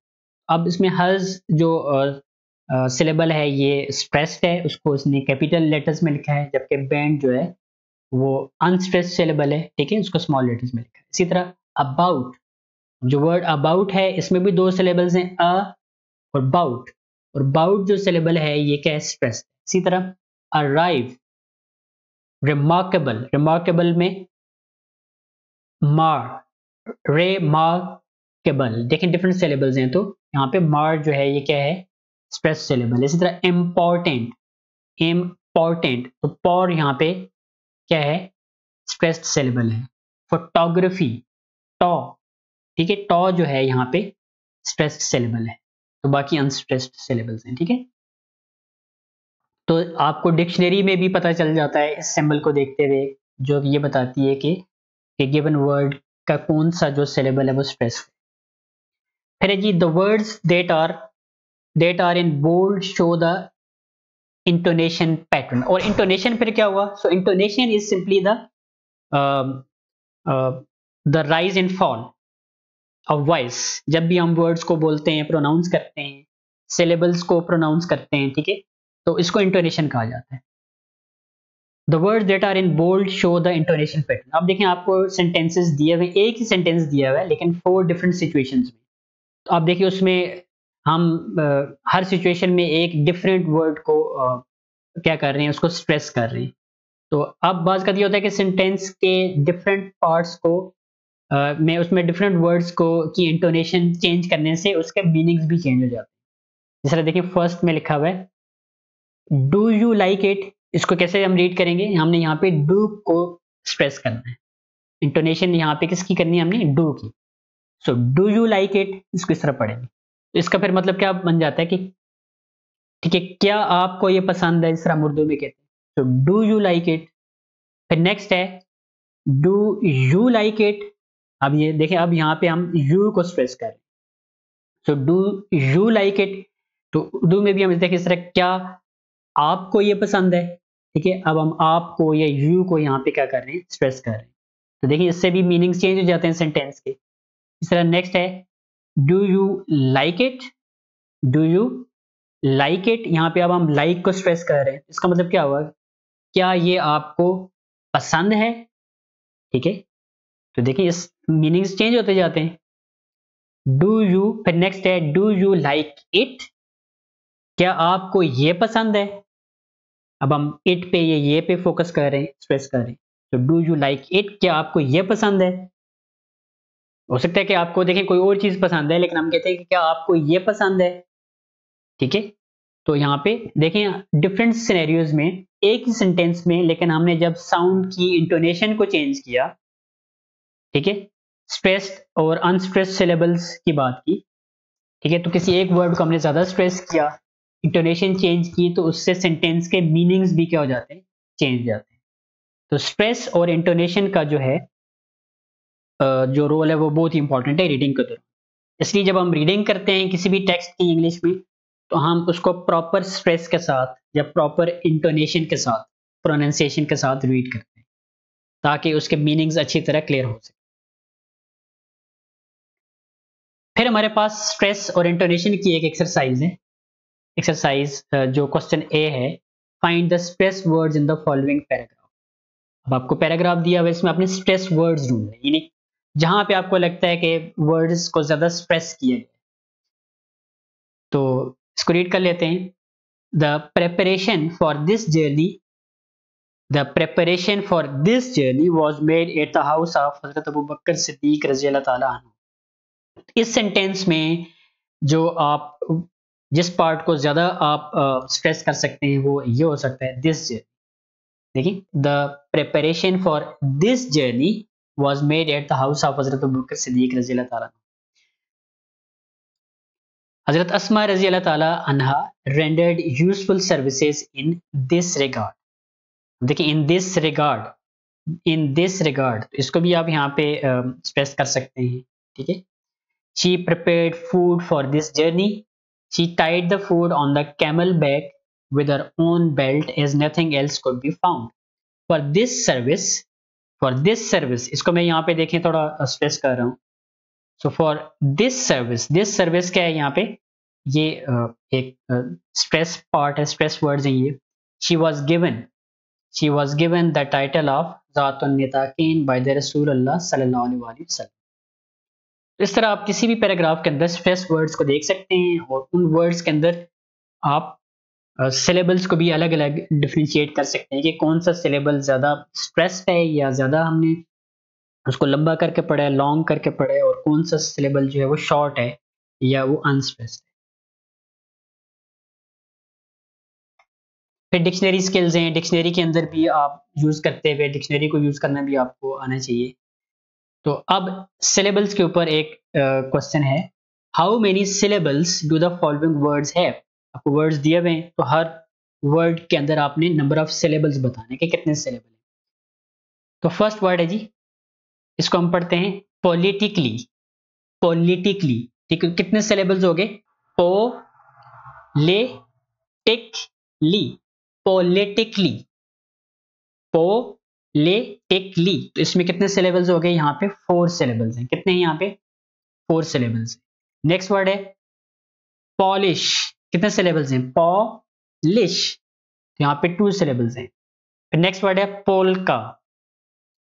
अब इसमें हज जो सिलेबल है ये स्ट्रेस्ड है, उसको उसने कैपिटल लेटर्स में लिखा है, जबकि बैंड जो है वो अनस्ट्रेस्ड सिलेबल है, ठीक है, उसको स्मॉल लेटर्स में लिखा है। इसी तरह अबाउट, जो वर्ड अबाउट है इसमें भी 2 सिलेबल्स हैं, अ और बाउट, और बाउट जो सिलेबल है ये क्या है? स्ट्रेस्ड। इसी तरह अराइव, रिमार्केबल, रिमार्केबल में मार, रिमार्केबल, देखें डिफरेंट सिलेबल्स हैं, तो यहाँ पे मार जो है ये क्या है? Stress syllable. इसी तरह इम्पोर्टेंट, इम्पोर्टेंट, तो पॉर यहाँ पे क्या है? स्ट्रेस्ड सिलेबल है। फोटोग्राफी, टॉ, ठीक है, टॉ जो है यहाँ पे स्ट्रेस्ड सिलेबल है। तो बाकी अनस्ट्रेस्ड सिलेबल्स हैं, ठीक है। तो आपको डिक्शनरी में भी पता चल जाता है इस सिंबल को देखते हुए, जो ये बताती है कि गिवन वर्ड का कौन सा जो सिलेबल है वो स्ट्रेस्ड है। फिर है जी the words that are in bold show the intonation pattern। और intonation फिर क्या हुआ? So intonation is simply the rise and fall of voice। जब भी हम words को बोलते हैं, pronounce करते हैं, syllables को pronounce करते हैं, ठीक है, तो इसको intonation कहा जाता है। The words that are in bold show the intonation pattern। अब देखें आपको sentences दिए हुए, एक ही sentence दिया हुआ है लेकिन 4 different situations में। तो आप देखिए उसमें हम हर सिचुएशन में एक डिफरेंट वर्ड को क्या कर रहे हैं? उसको स्ट्रेस कर रहे हैं। तो अब बात करती होता है कि सेंटेंस के डिफरेंट पार्ट्स को में उसमें डिफरेंट वर्ड्स को की इंटोनेशन चेंज करने से उसके मीनिंग्स भी चेंज हो जाते हैं। जैसे देखिए फर्स्ट में लिखा हुआ है डू यू लाइक इट, इसको कैसे हम रीड करेंगे? हमने यहाँ पे डू को स्ट्रेस करना है, इंटोनेशन यहाँ पे किसकी करनी है? हमने डू की। सो डू यू लाइक इट, इसको इस तरह पढ़ेंगे। इसका फिर मतलब क्या बन जाता है कि ठीक है, क्या आपको ये पसंद है, इस तरह उर्दू में कहते हैं। तो डू यू लाइक इट। फिर नेक्स्ट है डू यू लाइक इट। अब ये देखें, अब यहाँ पे हम यू को स्ट्रेस कर रहे हैं। सो डू यू लाइक इट, तो उर्दू में भी हम देखें इस तरह, क्या आपको ये पसंद है, ठीक है। अब हम आपको या यू को यहाँ पे क्या कर रहे हैं? स्ट्रेस कर रहे हैं। तो देखिए इससे भी मीनिंग चेंज हो जाते हैं सेंटेंस के। इस तरह नेक्स्ट है do you like it, do you like it, यहाँ पे अब हम लाइक को स्ट्रेस कर रहे हैं। इसका मतलब क्या हुआ? क्या ये आपको पसंद है, ठीक है। तो देखिए इस मीनिंग्स चेंज होते जाते हैं। डू यू, फिर नेक्स्ट है डू यू लाइक इट, क्या आपको ये पसंद है। अब हम इट पे ये पे फोकस कर रहे हैं, स्ट्रेस कर रहे हैं। तो डू यू लाइक इट, क्या आपको ये पसंद है। हो सकता है कि आपको देखिए कोई और चीज पसंद है, लेकिन हम कहते हैं कि क्या आपको ये पसंद है, ठीक है। तो यहाँ पे देखें डिफरेंट सिनेरियोज में एक ही सेंटेंस में, लेकिन हमने जब साउंड की इंटोनेशन को चेंज किया, ठीक है, स्ट्रेस्ड और अनस्ट्रेस्ड सिलेबल्स की बात की, ठीक है, तो किसी एक वर्ड को हमने ज्यादा स्ट्रेस किया, इंटोनेशन चेंज की, तो उससे सेंटेंस के मीनिंग्स भी क्या हो जाते हैं, चेंज हो जाते हैं। तो स्ट्रेस और इंटोनेशन का जो है जो रोल है वो बहुत ही इंपॉर्टेंट है रीडिंग के दौरान। इसलिए जब हम रीडिंग करते हैं किसी भी टेक्स्ट की इंग्लिश में, तो हम उसको प्रॉपर स्ट्रेस के साथ या प्रॉपर इंटोनेशन के साथ, प्रोनाउंसिएशन के साथ रीड करते हैं, ताकि उसके मीनिंग्स अच्छी तरह क्लियर हो सके। फिर हमारे पास स्ट्रेस और इंटोनेशन की एक एक्सरसाइज है, एक्सरसाइज जो क्वेश्चन ए है, find the stress words in the following paragraph. अब आपको पैराग्राफ दिया हुआ है, इसमें आपने स्ट्रेस वर्ड्स ढूंढने, यानी जहां पे आपको लगता है कि वर्ड्स को ज्यादा स्ट्रेस किया गया। तो इसको रीड कर लेते हैं। The preparation for this journey was made at the house of Hazrat Abu बकर सिद्दीक रजी अल्लाह ताला अन्हु। इस सेंटेंस में जो आप जिस पार्ट को ज्यादा आप स्ट्रेस कर सकते हैं वो ये हो सकता है दिस जर्नी। देखिए, the preparation for this journey was made at the house of Hazrat Abu बकर सिद्दीक रजी अल्लाह ताला। हजरत अस्मा रजी अल्लाह ताला अन्हा rendered useful services in this regard. देखिए, इन दिस रिगार्ड इसको भी आप यहाँ पे स्ट्रेस कर सकते हैं, ठीक है। She prepared food for this journey, she tied the food on the camel back with her own belt as nothing else could be found for this service. इसको मैं यहाँ पे देखें थोड़ा स्ट्रेस कर रहा हूँ। सो फॉर दिस सर्विस क्या है यहाँ पे, ये एक स्ट्रेस पार्ट है, स्ट्रेस वर्ड्स हैं ये। She was given the title of जातुन निताकीन बाय द रसूल अल्लाह सल्लल्लाहु अलैहि वसल्लम। इस तरह आप किसी भी पैराग्राफ के अंदर स्ट्रेस वर्ड्स को देख सकते हैं, और उन वर्ड्स के अंदर आप सिलेबल्स को भी अलग अलग डिफ्रेंशिएट कर सकते हैं कि कौन सा सिलेबल ज़्यादा स्ट्रेस्ड है या ज़्यादा हमने उसको लंबा करके पढ़ा है, लॉन्ग करके पढ़ा है, और कौन सा सिलेबल जो है वो शॉर्ट है या वो अनस्ट्रेस्ड है। फिर डिक्शनरी स्किल्स हैं, डिक्शनरी के अंदर भी आप यूज़ करते हुए डिक्शनरी को यूज़ करना भी आपको आना चाहिए। तो अब सिलेबल्स के ऊपर एक क्वेश्चन है, how many syllables do the following words have. आपको वर्ड्स दिए हुए हैं, तो हर वर्ड के अंदर आपने नंबर ऑफ सिलेबल्स बताने के कितने सिलेबल हैं। तो फर्स्ट वर्ड है जी, इसको हम पढ़ते हैं पॉलिटिकली, ठीक है, कितने सिलेबल्स हो गए, पॉलिटिकली। तो इसमें कितने सिलेबल्स हो गए, यहाँ पे 4 सिलेबल्स हैं। कितने हैं यहाँ पे, 4 सिलेबल्स। नेक्स्ट वर्ड है पॉलिश, कितने सिलेबल्स हैं, पॉलिश, तो यहाँ पे 2 सिलेबल्स हैं। फिर नेक्स्ट वर्ड है पोलका,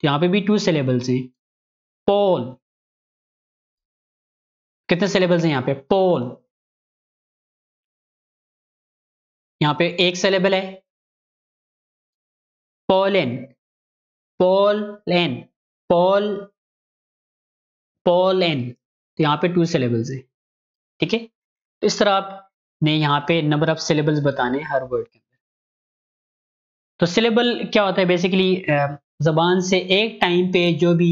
तो यहाँ पे भी 2 सिलेबल्स हैं। पोल, कितने सिलेबल्स हैं यहाँ पे, पोल, यहाँ पे 1 सिलेबल है। पोलन, तो यहाँ पे 2 सिलेबल्स हैं, ठीक है। तो इस तरह आपने यहाँ पे नंबर ऑफ सिलेबल्स बताने हर वर्ड के अंदर। तो सिलेबल क्या होता है, बेसिकली जबान से एक टाइम पे जो भी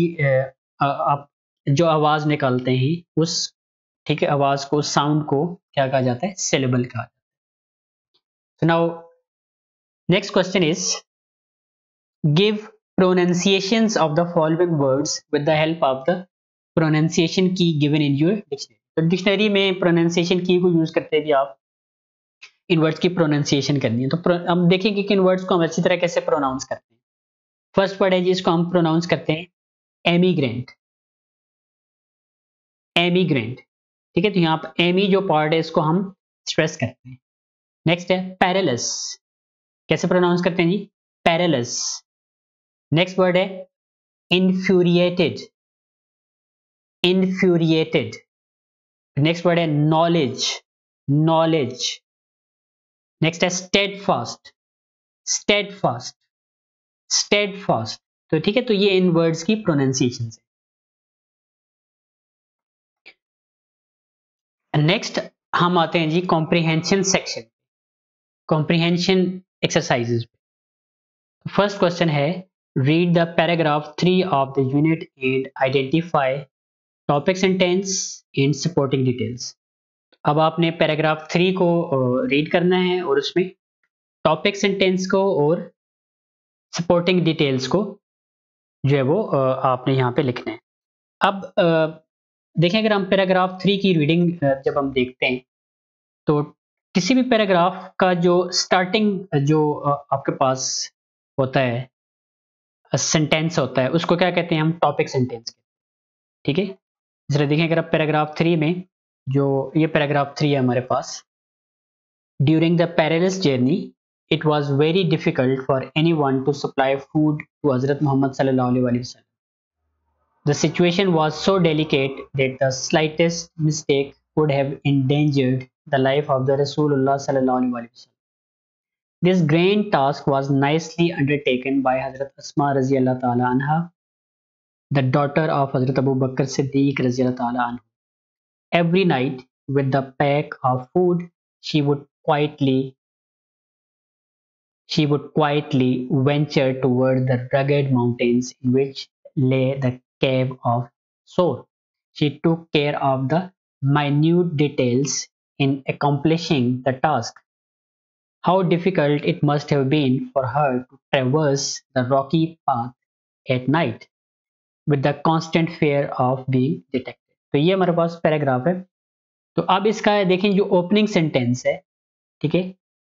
आप जो आवाज़ निकालते हैं उस, ठीक है, आवाज़ को, साउंड को क्या कहा जाता है, सिलेबल कहा जाता है। Now next question is give pronunciations of the following words with the help of the pronunciation key given in your dictionary. तो डिक्शनरी में प्रोनाउंसिएशन की को यूज करते भी आप इन वर्ड्स की प्रोनाउंसिएशन करनी है। तो हम देखेंगे कि इन वर्ड्स को हम अच्छी तरह कैसे प्रोनाउंस करते हैं। फर्स्ट वर्ड है जिसको हम प्रोनाउंस करते हैं एमिग्रेंट, ठीक है, तो यहाँ पर एमी जो पार्ट है इसको हम स्ट्रेस करते हैं। नेक्स्ट है पैरेलस, कैसे प्रोनाउंस करते हैं जी, पैरेलस। नेक्स्ट वर्ड है इन्फ्यूरिएटेड। नेक्स्ट वर्ड है नॉलेज। नेक्स्ट है स्टेडफास्ट, तो ठीक है, तो ये इन वर्ड्स की प्रोनाउंसिएशन है। नेक्स्ट हम आते हैं जी comprehension section, comprehension exercises. First question है read the paragraph 3 of the unit and identify topics and tense and supporting details. अब आपने पैराग्राफ 3 को रीड करना है और उसमें टॉपिक्स एंड टेंस को और सपोर्टिंग डिटेल्स को जो है वो आपने यहाँ पे लिखना है। अब देखें, अगर हम पैराग्राफ 3 की रीडिंग जब हम देखते हैं तो किसी भी पैराग्राफ का जो स्टार्टिंग जो आपके पास होता है सेंटेंस होता है उसको क्या कहते हैं हम, टॉपिक सेंटेंस। ठीक है, जरा देखें अगर आप पैराग्राफ 3 में जो ये पैराग्राफ 3 है हमारे पास, during the perilous journey it was very difficult for any one to supply food to Hazrat Mohammad सल्लल्लाहु अलैहि वसल्लम। The situation was so delicate that the slightest mistake could have endangered the life of the Rasulullah sallallahu alaihi wasallam. This grand task was nicely undertaken by Hazrat Asma radhiyallahu ta'ala anha, the daughter of Hazrat Abu Bakr Siddiq radhiyallahu ta'ala anhu. Every night, with the pack of food, she would quietly venture toward the rugged mountains in which lay the cave of Soor. She took care of the minute details in accomplishing the task. How difficult it must have been for her to traverse the rocky path at night with the constant fear of being detected. तो ये हमारे पास paragraph है। तो अब इसका देखें जो opening sentence है, ठीक है,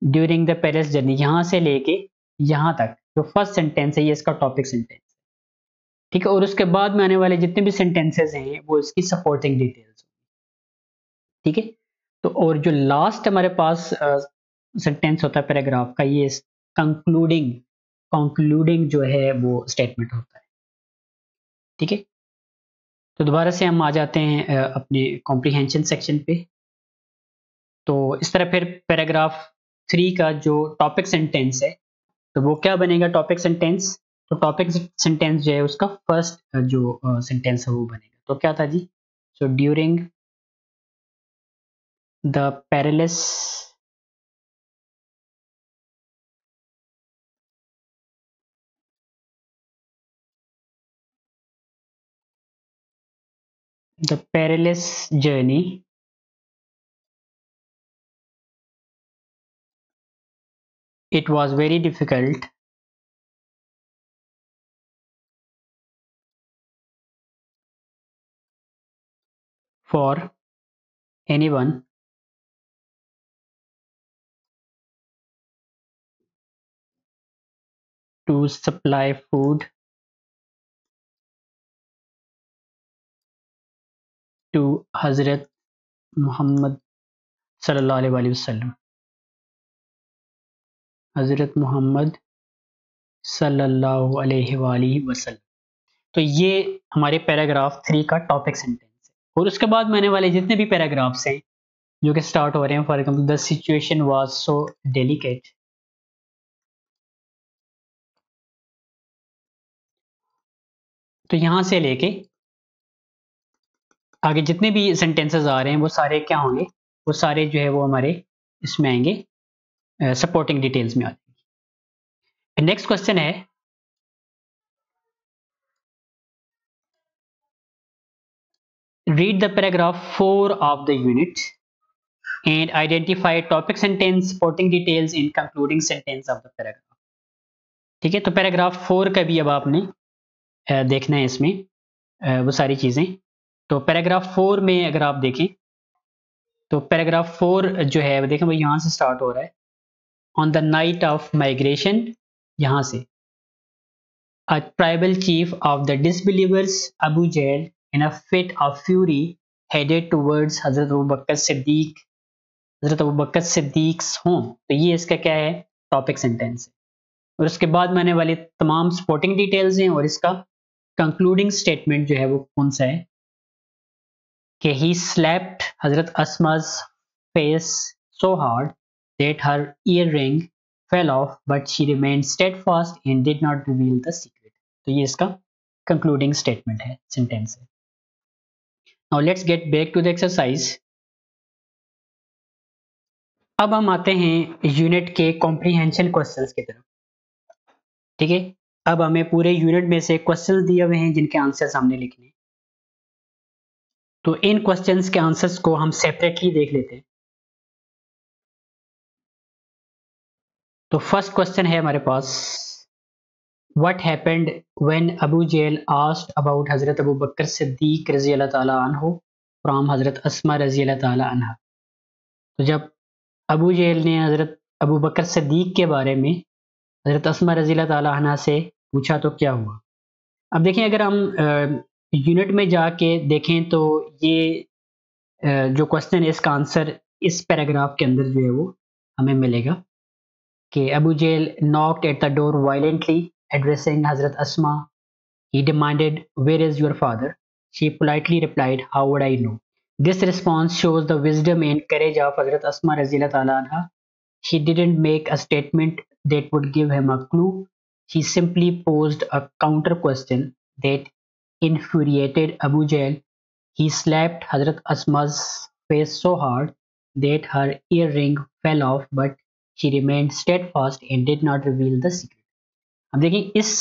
ड्यूरिंग द पेरेस जर्नी, यहाँ से लेके यहाँ तक जो फर्स्ट सेंटेंस है ये इसका टॉपिक सेंटेंस। ठीक है, और उसके बाद में आने वाले जितने भी सेंटेंसेस हैं वो इसकी सपोर्टिंग डिटेल्स। ठीक है, तो और जो लास्ट हमारे पास सेंटेंस होता है पैराग्राफ का, ये कंक्लूडिंग जो है वो स्टेटमेंट होता है। ठीक है, तो दोबारा से हम आ जाते हैं अपने कॉम्प्रीहेंशन सेक्शन पे। तो इस तरह फिर पैराग्राफ 3 का जो टॉपिक सेंटेंस है तो वो क्या बनेगा, टॉपिक सेंटेंस। तो टॉपिक सेंटेंस जो है उसका फर्स्ट जो सेंटेंस है वो बनेगा। तो क्या था जी, सो during the perilous journey it was very difficult for anyone to supply food to Hazrat Muhammad sallallahu alaihi wasallam. Hazrat Muhammad sallallahu alaihi wasallam। तो ये हमारे पैराग्राफ 3 का टॉपिक सेंटेंस। और उसके बाद मैंने वाले जितने भी पैराग्राफ्स हैं जो कि स्टार्ट हो रहे हैं, for example the situation was so delicate, तो यहां से लेके आगे जितने भी सेंटेंसेस आ रहे हैं वो सारे क्या होंगे, वो सारे जो है वो हमारे इसमें आएंगे, सपोर्टिंग डिटेल्स में आ जाएंगे। नेक्स्ट क्वेश्चन है read the paragraph 4 of the unit and identify topic sentence, supporting details and concluding sentence of the paragraph. ठीक है, तो पैराग्राफ 4 का भी अब आपने देखना है इसमें वो सारी चीजें। तो पैराग्राफ 4 में अगर आप देखें तो पैराग्राफ 4 जो है वो देखें वो यहाँ से स्टार्ट हो रहा है। On the night of migration, यहाँ से a tribal chief of the disbelievers Abu Jahl in a fit of fury headed towards Hazrat Abu Bakr Siddiq's home। तो ये इसका क्या है, टॉपिक सेंटेंस है। और उसके बाद में आने वाले तमाम सपोर्टिंग डिटेल्स हैं और इसका कंक्लूडिंग स्टेटमेंट जो है वो कौन सा है कि he slapped Hazrat Asma's face so hard that her earring fell off but she remained steadfast and did not reveal the secret। तो ये इसका कंक्लूडिंग स्टेटमेंट है, सेंटेंस है। Now let's get back to the exercise। अब हम आते हैं unit के कॉम्प्रीहेंशन क्वेश्चंस की तरफ। ठीक है, अब हमें पूरे यूनिट में से क्वेश्चंस दिए हुए हैं जिनके आंसर्स हमने लिखने हैं, तो इन क्वेश्चंस के आंसर्स को हम सेपरेटली देख लेते हैं। तो फर्स्ट क्वेश्चन है हमारे पास, what happened when Abu Jahl asked about Hazrat Abu बकर सिद्दीक रजी अल्लाह ताला अन्हु फ्रॉम हजरत अस्मा रजी अल्लाह ताला अन्हा। तो जब अबू जहल ने हजरत अबू बकर सिद्दीक के बारे में हजरत अस्मा रजी अल्लाह ताला अन्हा से पूछा तो क्या हुआ। अब देखें, अगर हम यूनिट में जाके देखें तो ये जो क्वेश्चन है इसका आंसर इस पैराग्राफ के अंदर जो है वो हमें मिलेगा कि अबू जहल knocked at the door violently addressing Hazrat Asma, he demanded where is your father, she politely replied how would I know. This response shows the wisdom and courage of Hazrat अस्मा रजी अल्लाह ताला अन्हा। She didn't make a statement that would give him a clue, she simply posed a counter question that infuriated Abu Jahl. He slapped Hazrat अस्मा's face so hard that her earring fell off, but she remained steadfast and did not reveal the secret। अब देखिए, इस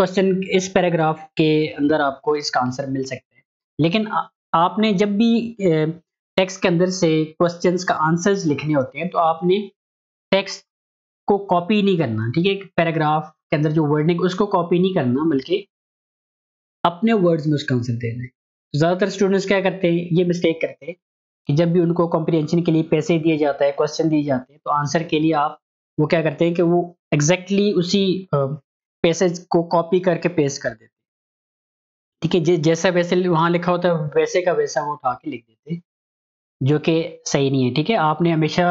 question इस paragraph के अंदर आपको इसका answer मिल सकता है, लेकिन आपने जब भी टेक्स्ट के अंदर से क्वेश्चंस का आंसर्स लिखने होते हैं तो आपने टेक्स्ट को कॉपी नहीं करना। ठीक है, पैराग्राफ के अंदर जो वर्डिंग उसको कॉपी नहीं करना, बल्कि अपने वर्ड्स में उसका आंसर देना है। ज़्यादातर स्टूडेंट्स क्या करते हैं, ये मिस्टेक करते हैं कि जब भी उनको कॉम्प्रिहेंशन के लिए पैसे दिए जाता है, क्वेश्चन दिए जाते हैं, तो आंसर के लिए आप वो क्या करते हैं कि वो एग्जैक्टली उसी पैसेज को कॉपी करके पेस्ट कर देते हैं। ठीक है, जैसा वैसे वहाँ लिखा होता है वैसे का वैसा वो उठा के लिख देते हैं, जो कि सही नहीं है। ठीक है, आपने हमेशा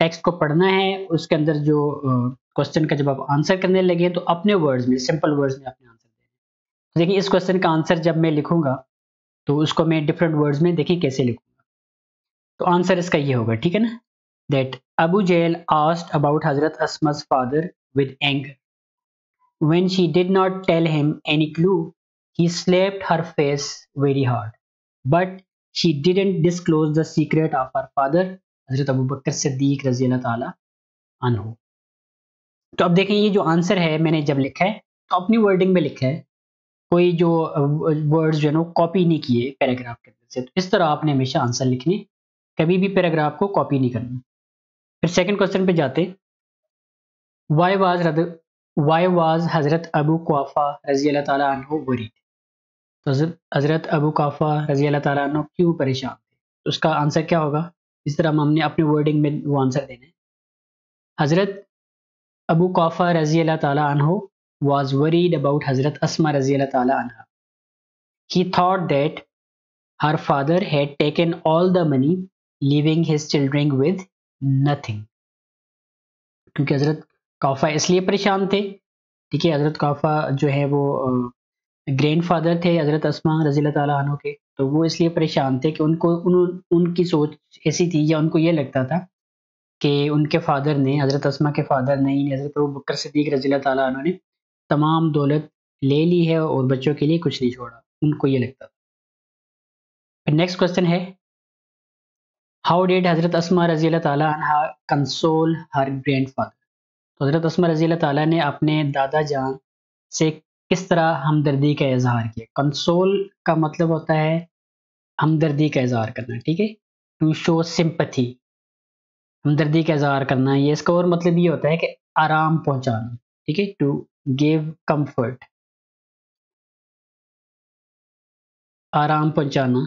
टेक्स्ट को पढ़ना है, उसके अंदर जो क्वेश्चन का जब आप आंसर करने लगे तो अपने वर्ड्स में, सिंपल वर्ड्स में अपने आंसर देना। तो देखिए, इस क्वेश्चन का आंसर जब मैं लिखूंगा तो उसको मैं डिफरेंट वर्ड्स में देखिए कैसे लिखूंगा, तो आंसर इसका ये होगा। ठीक है ना, that Abu Jahl asked about Hazrat Asma's father with anger. When she did not tell him any clue, he slapped her face very hard. But she didn't disclose the secret of her father, Hazrat Abu Bakr Siddiq Radhiyallahu Ta'ala Anhu. तो अब देखें, ये जो answer है मैंने जब लिखा है तो अपनी वर्डिंग में लिखा है, कोई जो वर्ड्स जो है ना कॉपी नहीं किए पैराग्राफ के अंदर से। तो इस तरह आपने हमेशा आंसर लिखने, कभी भी पैराग्राफ को कॉपी नहीं करना। फिर सेकंड क्वेश्चन पे जाते, वाई वाज हजरत अबू कुआफा रजी अल्लाह ताला अन्हु वरीड। तो हजरत अबू कुआफा रजी अल्लाह ताला अन्हु क्यों परेशान थे, तो उसका आंसर क्या होगा। इस तरह हमने अपने वर्डिंग में वो आंसर देना है, हजरत अबू कुआफा रजी अल्लाह ताला अन्हु वाज वरीड अबाउट हजरत अस्मा रजी अल्लाह ताला अन्हा। He thought that her father had taken all the money leaving his children with nothing. क्योंकि हजरत काफा इसलिए परेशान थे, ठीक है, हजरत काफा जो है वो ग्रैंडफादर थे हजरत अस्मा रजी अल्लाह ताला अन्हु के, तो वो इसलिए परेशान थे कि उनको उनकी सोच ऐसी थी, या उनको ये लगता था कि उनके फादर ने, हजरत अस्मा के फादर ने, हजरत अबू बकर सिद्दीक रजी अल्लाह ताला अन्हु ने तमाम दौलत ले ली है और बच्चों के लिए कुछ नहीं छोड़ा, उनको ये लगता था। नेक्स्ट क्वेश्चन है, हाउ डिड हजरत अस्मा रजी अल्लाह ताला अन्हा कंसोल हर ग्रैंडफादर। तो हजरत अस्मा रजी अल्लाह ताला ने अपने दादा जान से किस तरह हमदर्दी का इजहार किया। कंसोल का मतलब होता है हमदर्दी का इजहार करना, ठीक है, टू शो सिंपथी, हमदर्दी का इजहार करना, ये इसका और मतलब ये होता है कि आराम पहुंचाना, ठीक है, टू गिव कम्फर्ट, आराम पहुंचाना,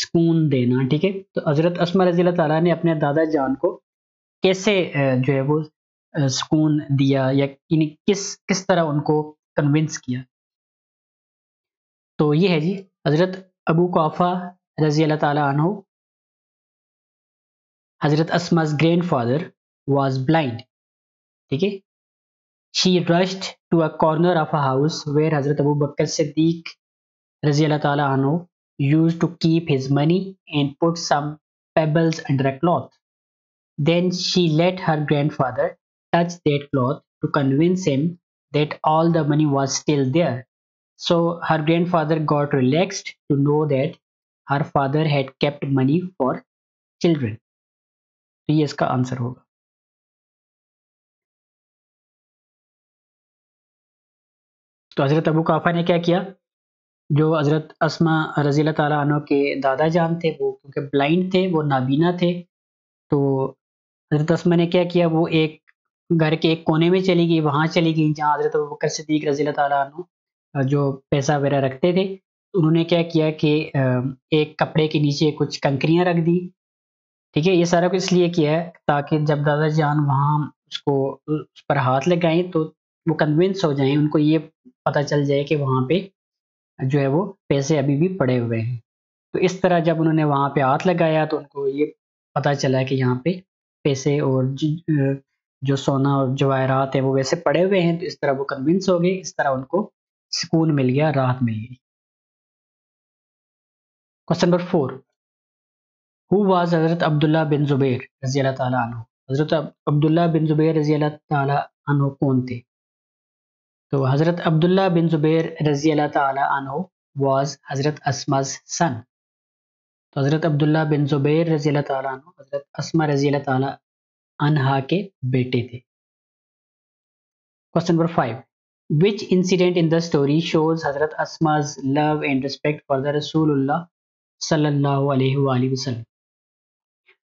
सुकून देना। ठीक है, तो हजरत अस्मा रजी अल्लाह ताला ने अपने दादा जान को कैसे जो है वो सुकून दिया, या किस तरह उनको कन्विंस किया। तो ये है जी हजरत अबू कुआफा रजी अल्लाह ताला अन्हु, हजरत अस्मा's ग्रैंडफादर वाज ब्लाइंड। ठीक है, she rushed to a corner of a house where Hazrat Abu बकर सिद्दीक रजी अल्लाह ताला अन्हु used to keep his money and put some pebbles under a cloth. Then she let her grandfather touch that cloth to convince him that all the money was still there. So her grandfather got relaxed to know that her father had kept money for children. तो ये इसका answer होगा। तो हजरत Abu Kafa ने क्या किया, जो हजरत अस्मा रज़ी अल्लाह ताला अन्हा के दादा जान थे, वो क्योंकि ब्लाइंड थे, वो नाबीना थे, तो हजरत अस्मा ने क्या किया, वो एक घर के एक कोने में चली गई, वहाँ चली गई जहाँ हजरत अबू बकर सिद्दीक रज़ी अल्लाह ताला अन्हा जो पैसा वगैरह रखते थे। उन्होंने क्या किया कि एक कपड़े के नीचे कुछ कंकरियाँ रख दी, ठीक है। ये सारा कुछ इसलिए किया है ताकि जब दादा जान वहाँ उसको उस पर हाथ लगाएं तो वो कन्विंस हो जाएं, उनको ये पता चल जाए कि वहाँ पे जो है वो पैसे अभी भी पड़े हुए हैं। तो इस तरह जब उन्होंने वहाँ पे हाथ लगाया तो उनको ये पता चला कि यहाँ पे पैसे और जो सोना और जवाहरात है वो वैसे पड़े हुए हैं। तो इस तरह वो कन्विंस हो गए, इस तरह उनको सुकून मिल गया, राहत मिल गई। Question number 4, who was Hazrat Abdullah बिन ज़ुबैर रज़ी अल्लाह ताला अन्हु। हज़रत अब्दुल्ला बिन ज़ुबैर रज़ी अल्लाह ताला अन्हु कौन थे? तो हज़रत अब्दुल्ला बिन ज़ुबैर रज़ी अल्लाह ताला अन्हु वाज हज़रत अस्माज़ सन। तो हज़रत अब्दुल्ला बिन ज़ुबैर रज़ी अल्लाह ताला अन्हु हज़रत अस्मा रज़ी अल्लाह ताला अन्हा के बेटे थे। Question number 5, which incident in the story shows Hazrat अस्माज़ love and respect for the रसूलुल्लाह सल्लल्लाहु अलैहि वसल्लम।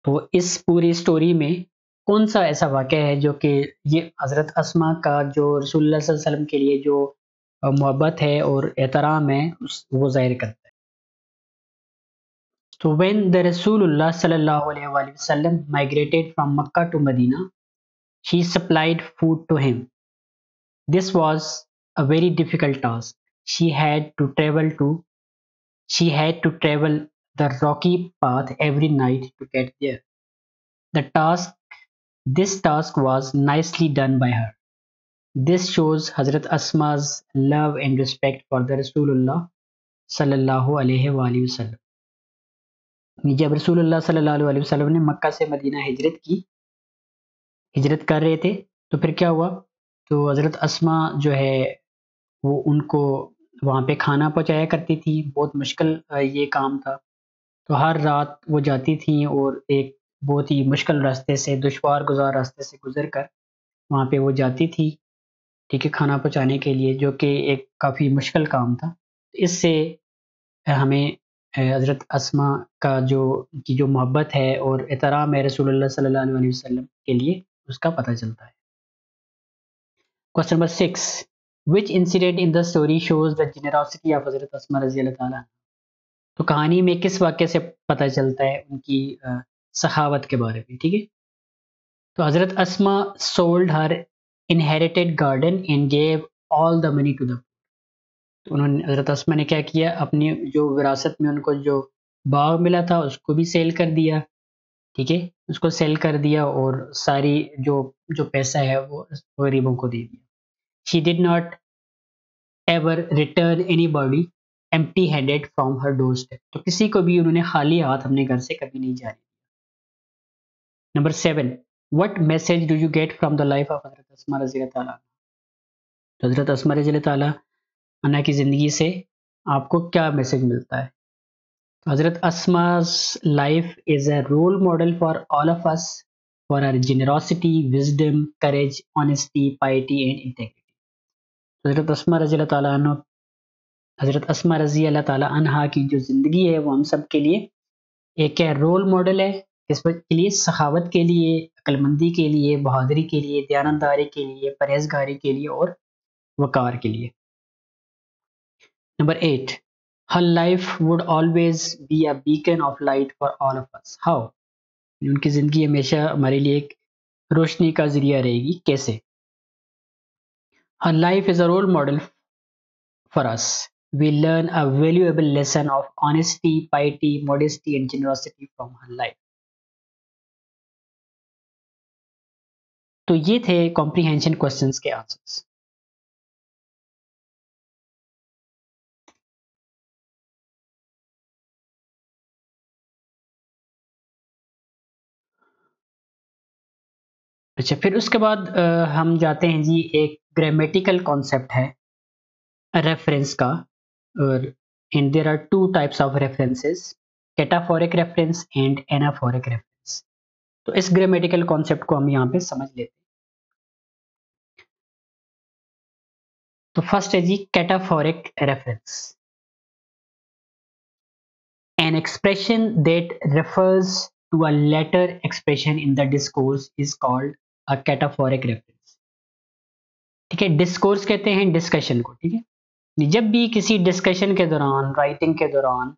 तो इस पूरी स्टोरी में कौन सा ऐसा वाक़या है जो कि ये हज़रत अस्मा का जो रसूलुल्लाह सल्लल्लाहु अलैहि वसल्लम के लिए जो मोहब्बत है और एहतराम है वो ज़ाहिर करता है। तो व्हेन द रसूलुल्लाह सल्लल्लाहु अलैहि वसल्लम migrated from Mecca to Medina, she supplied food to him. This was a very difficult task. She had to travel the rocky path every night to get there. This task was nicely done by her. This shows Hazrat Asma's love and respect for the Rasulullah sallallahu alaihi wasallam. जब रसूलुल्लाह सल्लल्लाहु अलैहि वसल्लम ने मक्का से Medina हिजरत कर रहे थे तो फिर क्या हुआ, तो हज़रत अस्मा जो है वो उनको वहाँ पे खाना पहुँचाया करती थी। बहुत मुश्किल ये काम था, तो हर रात वो जाती थी और एक बहुत ही मुश्किल रास्ते से, दुश्वार गुजार रास्ते से गुजर कर वहाँ पे वो जाती थी, ठीक है, खाना पहुँचाने के लिए, जो कि एक काफ़ी मुश्किल काम था। इससे हमें हज़रत अस्मा का जो मोहब्बत है और एहतराम है रसूलुल्लाह सल्लल्लाहु अलैहि वसल्लम के लिए उसका पता चलता है। Question number 6, Which incident in the story shows the generosity of Hazrat Asma रज़ी अल्लाह ताला। तो कहानी में किस वाक़े से पता चलता है उनकी सखावत के बारे में, ठीक है। तो हज़रत अस्मा sold her inherited garden and gave all the money to the. तो उन्होंने हज़रत अस्मा ने क्या किया, अपनी जो विरासत में उनको जो बाग मिला था उसको भी सेल कर दिया, ठीक है, उसको सेल कर दिया और सारी जो पैसा है वो गरीबों को दे दिया। She did not ever return anybody empty-handed from her doorstep. तो किसी को भी उन्होंने खाली हाथ अपने घर से कभी नहीं जाने दिया। Number 7, what message do you get from the life of हज़रत अस्मा रज़ी अल्लाह ताला? तो हज़रत अस्मा रज़ी अल्लाह ताला अन्हा की ज़िंदगी से आपको क्या मैसेज मिलता है? तो हज़रत अस्मा's life is a role model for all of us for her generosity, wisdom, courage, honesty, piety and integrity. हज़रत अस्मा रज़ी अल्लाह ताला अन्हा की जो ज़िंदगी है वो हम सब के लिए एक रोल मॉडल है, इस वक्त के लिए सखावत के लिए, अक्लमंदी के लिए, बहादुरी के लिए, दयानतदारी के लिए, परहेजगारी के लिए और वक़ार के लिए। Number 8, her life would always be a beacon of light for all of us. How? उनकी ज़िंदगी हमेशा हमारे लिए एक रोशनी का ज़रिया रहेगी। कैसे? Her life is a role model for us. We learn a valuable lesson of honesty, piety, modesty and generosity from her life. तो ये थे कॉम्प्रीहेंशन क्वेश्चंस के आंसर्स। अच्छा, फिर उसके बाद हम जाते हैं जी, एक ग्रामेटिकल कॉन्सेप्ट है रेफरेंस का, और and there are 2 types of references, cataphoric reference and anaphoric reference. तो इस ग्रामेटिकल कॉन्सेप्ट को हम यहाँ पे समझ लेते हैं। तो फर्स्ट है जी cataphoric reference, an expression that refers to a later expression in the discourse is called a cataphoric reference। ठीक है, discourse कहते हैं discussion को। ठीक है, जब भी किसी discussion के दौरान, writing के दौरान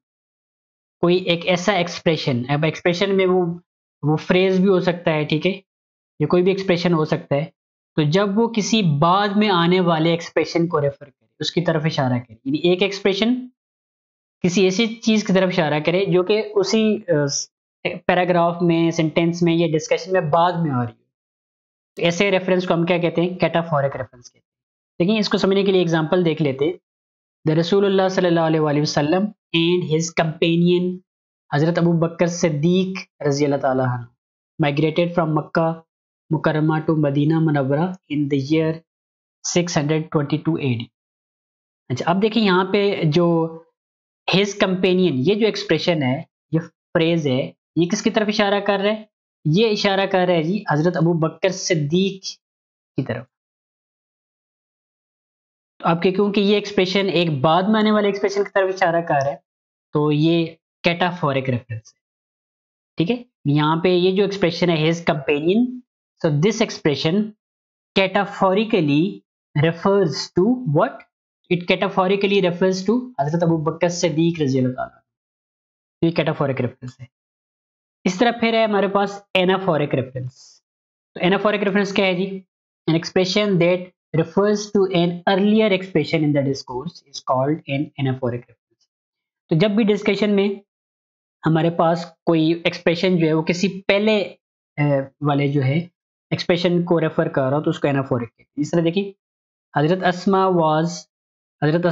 कोई एक ऐसा expression, अब expression में वो phrase भी हो सकता है, ठीक है, ये कोई भी expression हो सकता है, तो जब वो किसी बाद में आने वाले expression को refer करे, उसकी तरफ इशारा करे, यानी एक expression किसी ऐसी चीज की तरफ इशारा करे जो कि उसी पैराग्राफ में, सेंटेंस में या डिस्कशन में बाद में आ रही है, तो ऐसे रेफरेंस को हम क्या कहते हैं, कैटाफोरिक रेफरेंस कहते हैं। देखिए, इसको समझने के लिए एग्जांपल देख लेते हैं। द रसूलुल्लाह सल्लल्लाहु अलैहि वसल्लम and his companion Hazrat Abu बकर सिद्दीक रजी अल्लाह ताला अन्हु migrated from Mecca मुकरमा to Medina मनवरा इन द ईयर 622 AD। अच्छा, अब देखिए यहाँ पे जो हिज कंपेनियन, ये जो एक्सप्रेशन है, ये फ्रेज है, ये किसकी तरफ इशारा कर रहा है, ये इशारा कर रहा है जी हजरत अबू बकर सिद्दीक की तरफ। तो आपके क्योंकि ये एक्सप्रेशन एक बाद में आने वाले एक्सप्रेशन की तरफ इशारा कर रहा है, तो ये कैटाफोरिक रेफरेंस है। ठीक है, यहाँ पे ये जो एक्सप्रेशन है his companion, so this expression cataphorically refers to what, it cataphorically refers to Hazrat Abu बकर सिद्दीक रजी अल्लाह ताला, ये कैटाफोरिक रेफरेंस है। इस तरह फिर है हमारे पास एनाफोरिक रेफरेंस। तो एनाफोरिक रेफरेंस क्या है जी, an expression that refers to an earlier expression in the discourse is called an anaphoric reference. तो जब भी डिस्कशन में हमारे पास कोई एक्सप्रेशन जो है वो किसी पहले वाले जो है एक्सप्रेशन को रेफर कर रहा हो, तो उसको एनाफोरिक कहते हैं। इस तरह देखिए, हजरत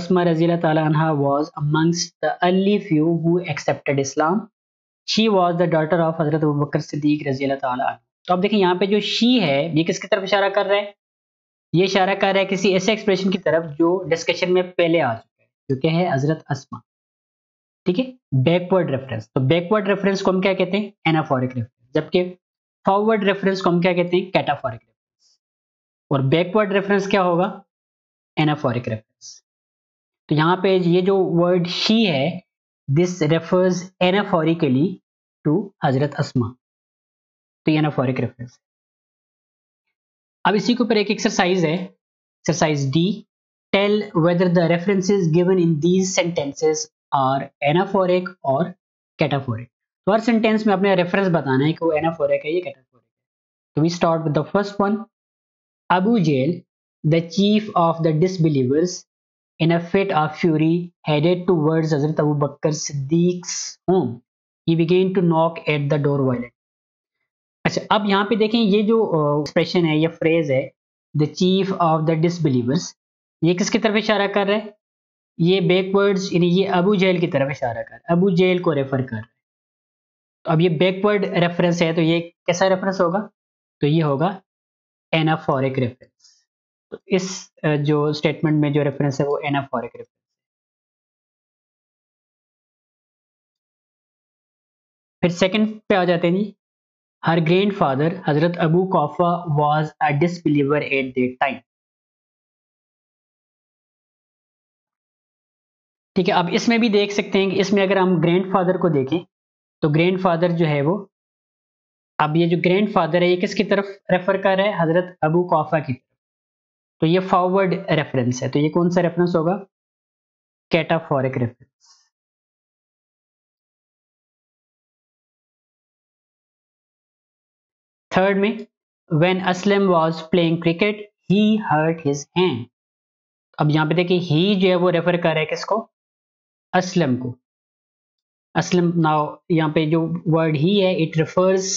अस्मा रज़ी अल्लाह ताला अन्हा was amongst the early few who accepted Islam। She was the daughter of हजरत अबू बकर सिद्दीक रज़ी अल्लाह ताला। तो आप देखें यहाँ पे जो she है, ये किसकी तरफ इशारा कर रहा है, ये इशारा कर रहा है किसी ऐसे एक्सप्रेशन की तरफ जो डिस्कशन में पहले आ चुका है, जो क्या है, हजरत अस्मा। ठीक है, बैकवर्ड रेफरेंस। तो बैकवर्ड रेफरेंस को हम क्या कहते हैं, एनाफोरिक रेफरेंस, जबकि फॉरवर्ड रेफरेंस को हम क्या कहते हैं, कैटाफोरिक रेफरेंस। और बैकवर्ड रेफरेंस क्या होगा, एनाफोरिक रेफरेंस। तो यहाँ पे ये जो वर्ड शी है, this refers anaphorically to Hazrat Asma, तो ये एनाफोरिक रेफरेंस। अब इसी के ऊपर एक एक्सरसाइज है, exercise D, tell whether the references given in these sentences are anaphoric और कैटाफोरिक। तो हर सेंटेंस में अपने रेफरेंस बताना है कि वो एनाफोरिक है या कैटाफोरिक है। तो we start with the first one, Abu Jahl the chief of the disbelievers in a fit of fury headed towards Hazrat Abu Bakr Siddiq's home, he began to knock at the door violently। अच्छा, अब यहाँ पे देखें ये जो expression है, ये phrase है, the chief of the disbelievers, ये किसकी तरफ इशारा कर रहा है, ये बैकवर्ड्स यानी ये अबू जहल की तरफ इशारा कर रहा है, अबू जहल को रेफर कर रहा है। तो अब ये बैकवर्ड रेफरेंस है, तो ये कैसा रेफरेंस होगा, तो ये होगा एनाफोरिक रेफरेंस। तो इस जो स्टेटमेंट में जो रेफरेंस है वो एनाफोरिक रेफरेंस। फिर सेकंड पे आ जाते हैं जी, her grandfather Hazrat Abu Quhafa was a disbeliever at that time. ठीक है, अब इसमें भी देख सकते हैं कि इसमें अगर हम ग्रैंडफादर को देखें, तो ग्रैंडफादर जो है वो, अब ये जो ग्रैंडफादर है, ये किसकी तरफ रेफर कर रहा है, हजरत अबू काफा की, तो ये फॉरवर्ड रेफरेंस है। तो ये कौन सा रेफरेंस होगा, कैटाफोरिक रेफरेंस। थर्ड में, when Aslam was playing cricket he hurt his hand. अब यहाँ पे देखिए ही जो है वो रेफर कर रहा है किसको, असलम को। असलम, नाउ यहाँ पे जो वर्ड ही है, it refers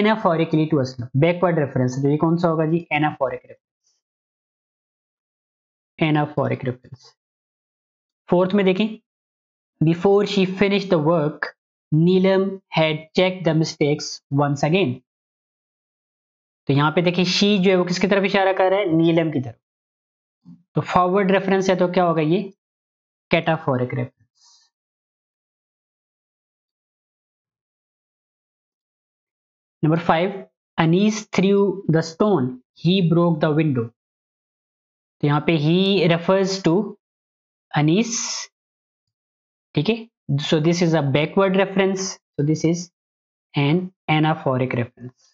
anaphorically to Aslam, backward reference. तो ये कौन सा होगा जी, anaphoric reference, anaphoric reference. Fourth में देखें, before she finish the work Neelam had check the mistakes once again. तो यहाँ पे देखिए शी जो है वो किसकी तरफ इशारा कर रहा है, नीलम की तरफ, तो फॉरवर्ड रेफरेंस है, तो क्या होगा ये, cataphoric reference. Number 5, Anis threw the stone, he broke the window. तो यहाँ पे he refers to Anis, ठीक है. So this is a backward reference, so this is an anaphoric reference.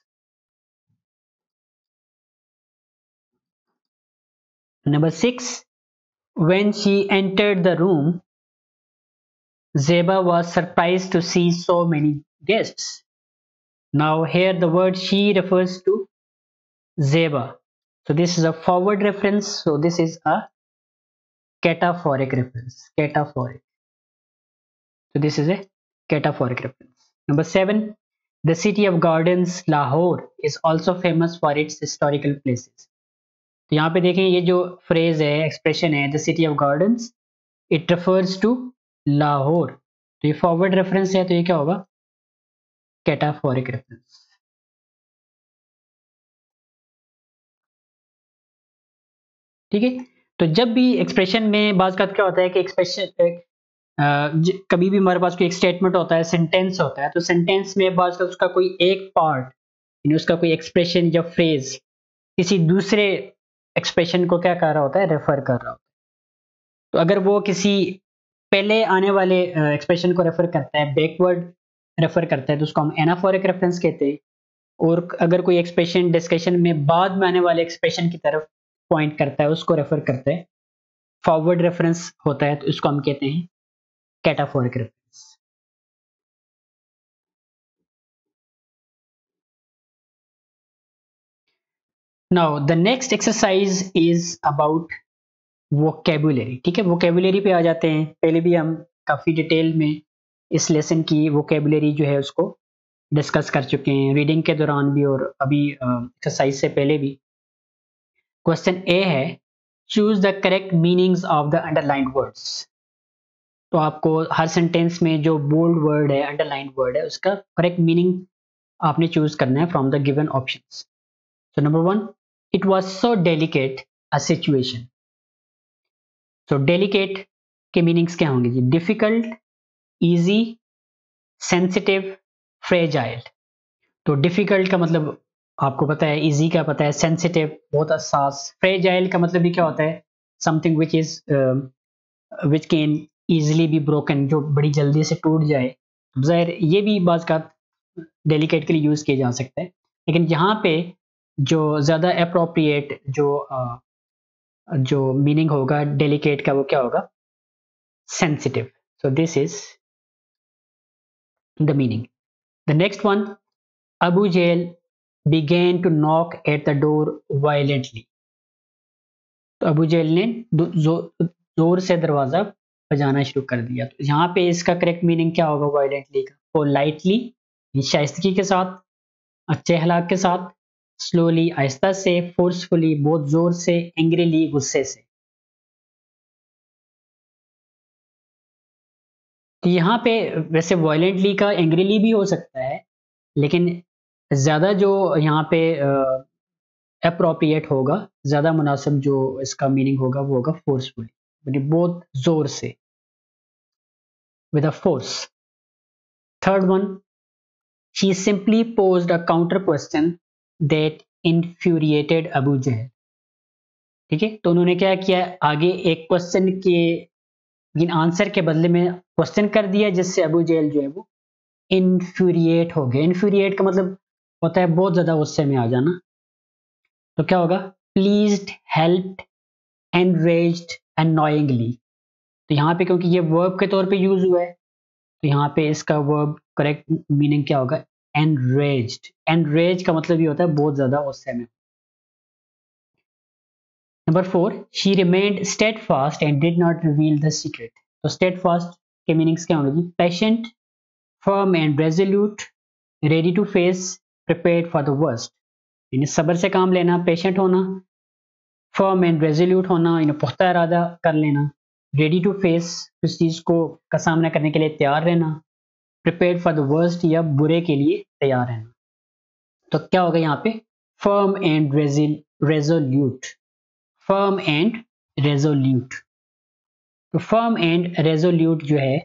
Number 6, when she entered the room, Zeba was surprised to see so many guests. Now here the word she refers to Zeba. So this is a forward reference. So this is a cataphoric reference. Cataphoric. So this is a cataphoric reference. Number 7, the city of gardens Lahore is also famous for its historical places. तो यहाँ पे देखें ये जो phrase है, expression है, the city of gardens, it refers to Lahore. तो ये फॉरवर्ड रेफरेंस है, तो ये क्या होगा? Cataphoric reference. ठीक है. तो जब भी एक्सप्रेशन में बात करते क्या होता है कि एक्सप्रेशन कभी भी हमारे पास कोई एक स्टेटमेंट होता है, सेंटेंस होता है, तो सेंटेंस में बात उसका कोई एक पार्ट यानी उसका कोई एक्सप्रेशन या फ्रेज किसी दूसरे एक्सप्रेशन को क्या कर रहा होता है? रेफर कर रहा होता है. तो अगर वो किसी पहले आने वाले एक्सप्रेशन को रेफर करता है, बैकवर्ड रेफर करता है, तो उसको हम एनाफोरिक रेफरेंस कहते हैं. और अगर कोई एक्सप्रेशन डिस्कशन में बाद में आने वाले एक्सप्रेशन की तरफ पॉइंट करता है, उसको रेफर करता है, फॉरवर्ड रेफरेंस होता है, तो इसको हम कहते हैं cataphoric reference. Now the next exercise is about vocabulary. ठीक है, vocabulary पे आ जाते हैं. पहले भी हम काफ़ी डिटेल में इस लेसन की vocabulary जो है उसको डिस्कस कर चुके हैं, रीडिंग के दौरान भी और अभी एक्सरसाइज से पहले भी. क्वेश्चन ए है, choose the correct meanings of the underlined words. तो आपको हर सेंटेंस में जो बोल्ड वर्ड है, अंडरलाइंड वर्ड है, उसका करेक्ट मीनिंग आपने चूज करना है फ्रॉम द गिवन ऑप्शंस. तो number 1, it was so delicate a situation. So delicate के meanings क्या होंगे जी? Difficult, easy, sensitive, fragile. तो difficult का मतलब आपको पता है, easy का पता है, sensitive बहुत असास, fragile का मतलब भी क्या होता है? Something which is which can easily be broken, जो बड़ी जल्दी से टूट जाए. ज़ाहिर ये भी बाज़ का delicate के लिए यूज़ किया जा सकता है, लेकिन यहाँ पे जो ज़्यादा अप्रोप्रिएट जो मीनिंग होगा डेलिकेट का, वो क्या होगा? Sensitive. So this is the meaning. The next one, Abu Jahl began to knock at the door violently. तो अबू जेल ने जोर से दरवाज़ा बजाना शुरू कर दिया. तो यहाँ पे इसका करेक्ट मीनिंग क्या होगा वायलेंटली का? पोलाइटली, शाइस्तगी के साथ, अच्छे हालात के साथ, स्लोली, आहिस्ता से, फोर्सफुली, बहुत जोर से, एंग्रीली, गुस्से से. तो यहाँ पे वैसे वायलेंटली का एंग्रीली भी हो सकता है, लेकिन ज़्यादा जो यहाँ पे अप्रोप्रिएट होगा, ज़्यादा मुनासिब जो इसका मीनिंग होगा वो होगा फोर्सफुली, मतलब बहुत जोर से, with a force. Third one, she simply posed a counter question That infuriated Abu Jahl. ठीक है, तो उन्होंने क्या किया? आगे एक क्वेश्चन के इन आंसर के बदले में क्वेश्चन कर दिया, जिससे अबू जहल जो है वो इन्फ्यूरिएट हो गए. इन्फ्यूरिएट का मतलब होता है बहुत ज़्यादा गुस्से में आ जाना. तो क्या होगा? Pleased, helped, enraged, annoyingly. तो यहाँ पे क्योंकि ये वर्ब के तौर पे यूज हुआ है, तो यहाँ पे इसका वर्ब करेक्ट मीनिंग क्या होगा? Enraged. Enraged का मतलब ये होता है बहुत ज्यादा गुस्से में. Number 4, she remained steadfast and did not reveal the secret. तो steadfast के मीनिंग्स क्या होंगे जी? Patient, firm and resolute, ready to face, prepared for the worst. यानी सब्र से काम लेना, पेशेंट होना, फर्म एंड रेजोल्यूट होना, यानी पुख्ता इरादा कर लेना, रेडी टू फेस, उस चीज को का सामना करने के लिए तैयार रहना, प्रिपेयर फॉर द वर्स्ट या बुरे के लिए तैयार रहना. तो क्या होगा यहाँ पे? Firm and resolute. Firm and resolute. तो फर्म एंड रेजोल्यूट जो है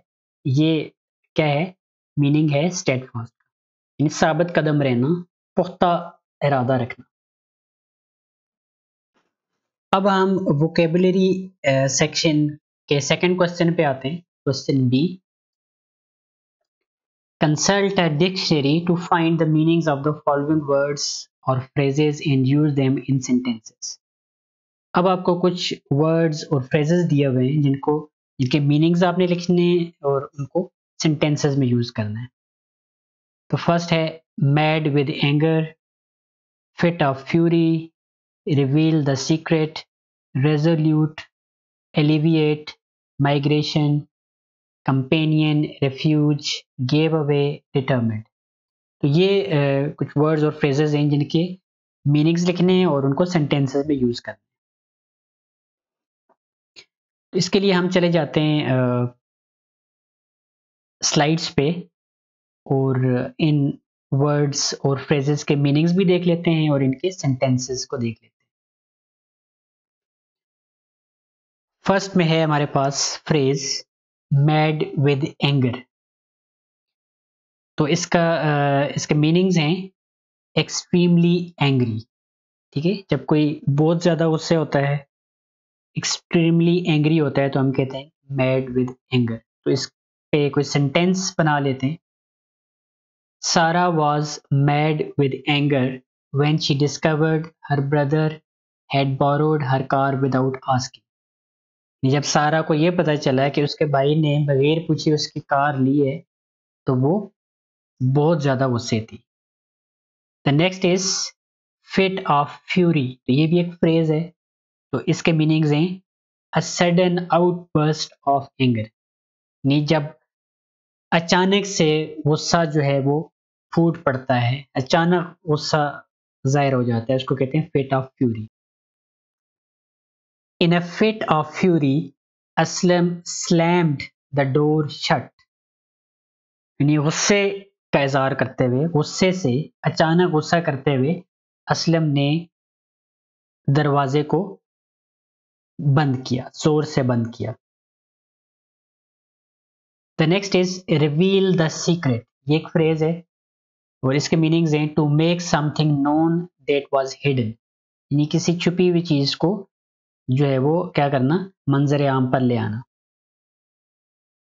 ये क्या है? मीनिंग है स्टेडफास्ट, यानी साबित कदम रहना, पुख्ता इरादा रखना। अब हम वोकेबुलरी सेक्शन के सेकंड क्वेश्चन पे आते हैं। Question B, consult a dictionary to find the meanings of the following words और phrases and use them in sentences. अब आपको कुछ वर्ड्स और फ्रेजेस दिए हुए हैं जिनके मीनिंग्स आपने लिखने और उनको सेंटेंसेस में यूज करना है। तो फर्स्ट है mad with anger, fit of fury, reveal the secret, resolute, alleviate, migration, companion, refuge, gave away, determined. तो ये कुछ वर्ड्स और फ्रेजेस हैं जिनके मीनिंग्स लिखने हैं और उनको सेंटेंसेस में यूज करना है। तो इसके लिए हम चले जाते हैं स्लाइड्स पे और इन वर्ड्स और फ्रेजेस के मीनिंग्स भी देख लेते हैं और इनके सेंटेंसेस को देख लेते हैं। फर्स्ट में है हमारे पास फ्रेज मैड विद एंगर। तो इसके मीनिंग्स हैं एक्सट्रीमली एंग्री, ठीक है, जब कोई बहुत ज्यादा गुस्से होता है, एक्सट्रीमली एंग्री होता है तो हम कहते हैं मैड विद एंगर। तो इस पे कोई सेंटेंस बना लेते हैं। Sarah was mad with anger when she discovered her brother had borrowed her car without asking. जब सारा को ये पता चला कि उसके भाई ने बगैर पूछे उसकी कार ली है तो वो बहुत ज़्यादा गुस्से थी। The next is fit of fury। तो ये भी एक फ्रेज है, तो इसके मीनिंग्स हैं a sudden outburst of anger, नहीं जब अचानक से गुस्सा जो है वो फूट पड़ता है, अचानक गुस्सा जाहिर हो जाता है, उसको कहते हैं fit of fury. In a fit of fury Aslam slammed the door shut, यानी गुस्से का इजहार करते हुए, गुस्से से अचानक गुस्सा करते हुए असलम ने दरवाजे को बंद किया, जोर से बंद किया। The next is reveal the secret। ये एक फ्रेज है और इसके मीनिंग्स हैं to make something known that was hidden, यानी किसी छुपी हुई चीज को जो है वो क्या करना, मंजर आम पर ले आना।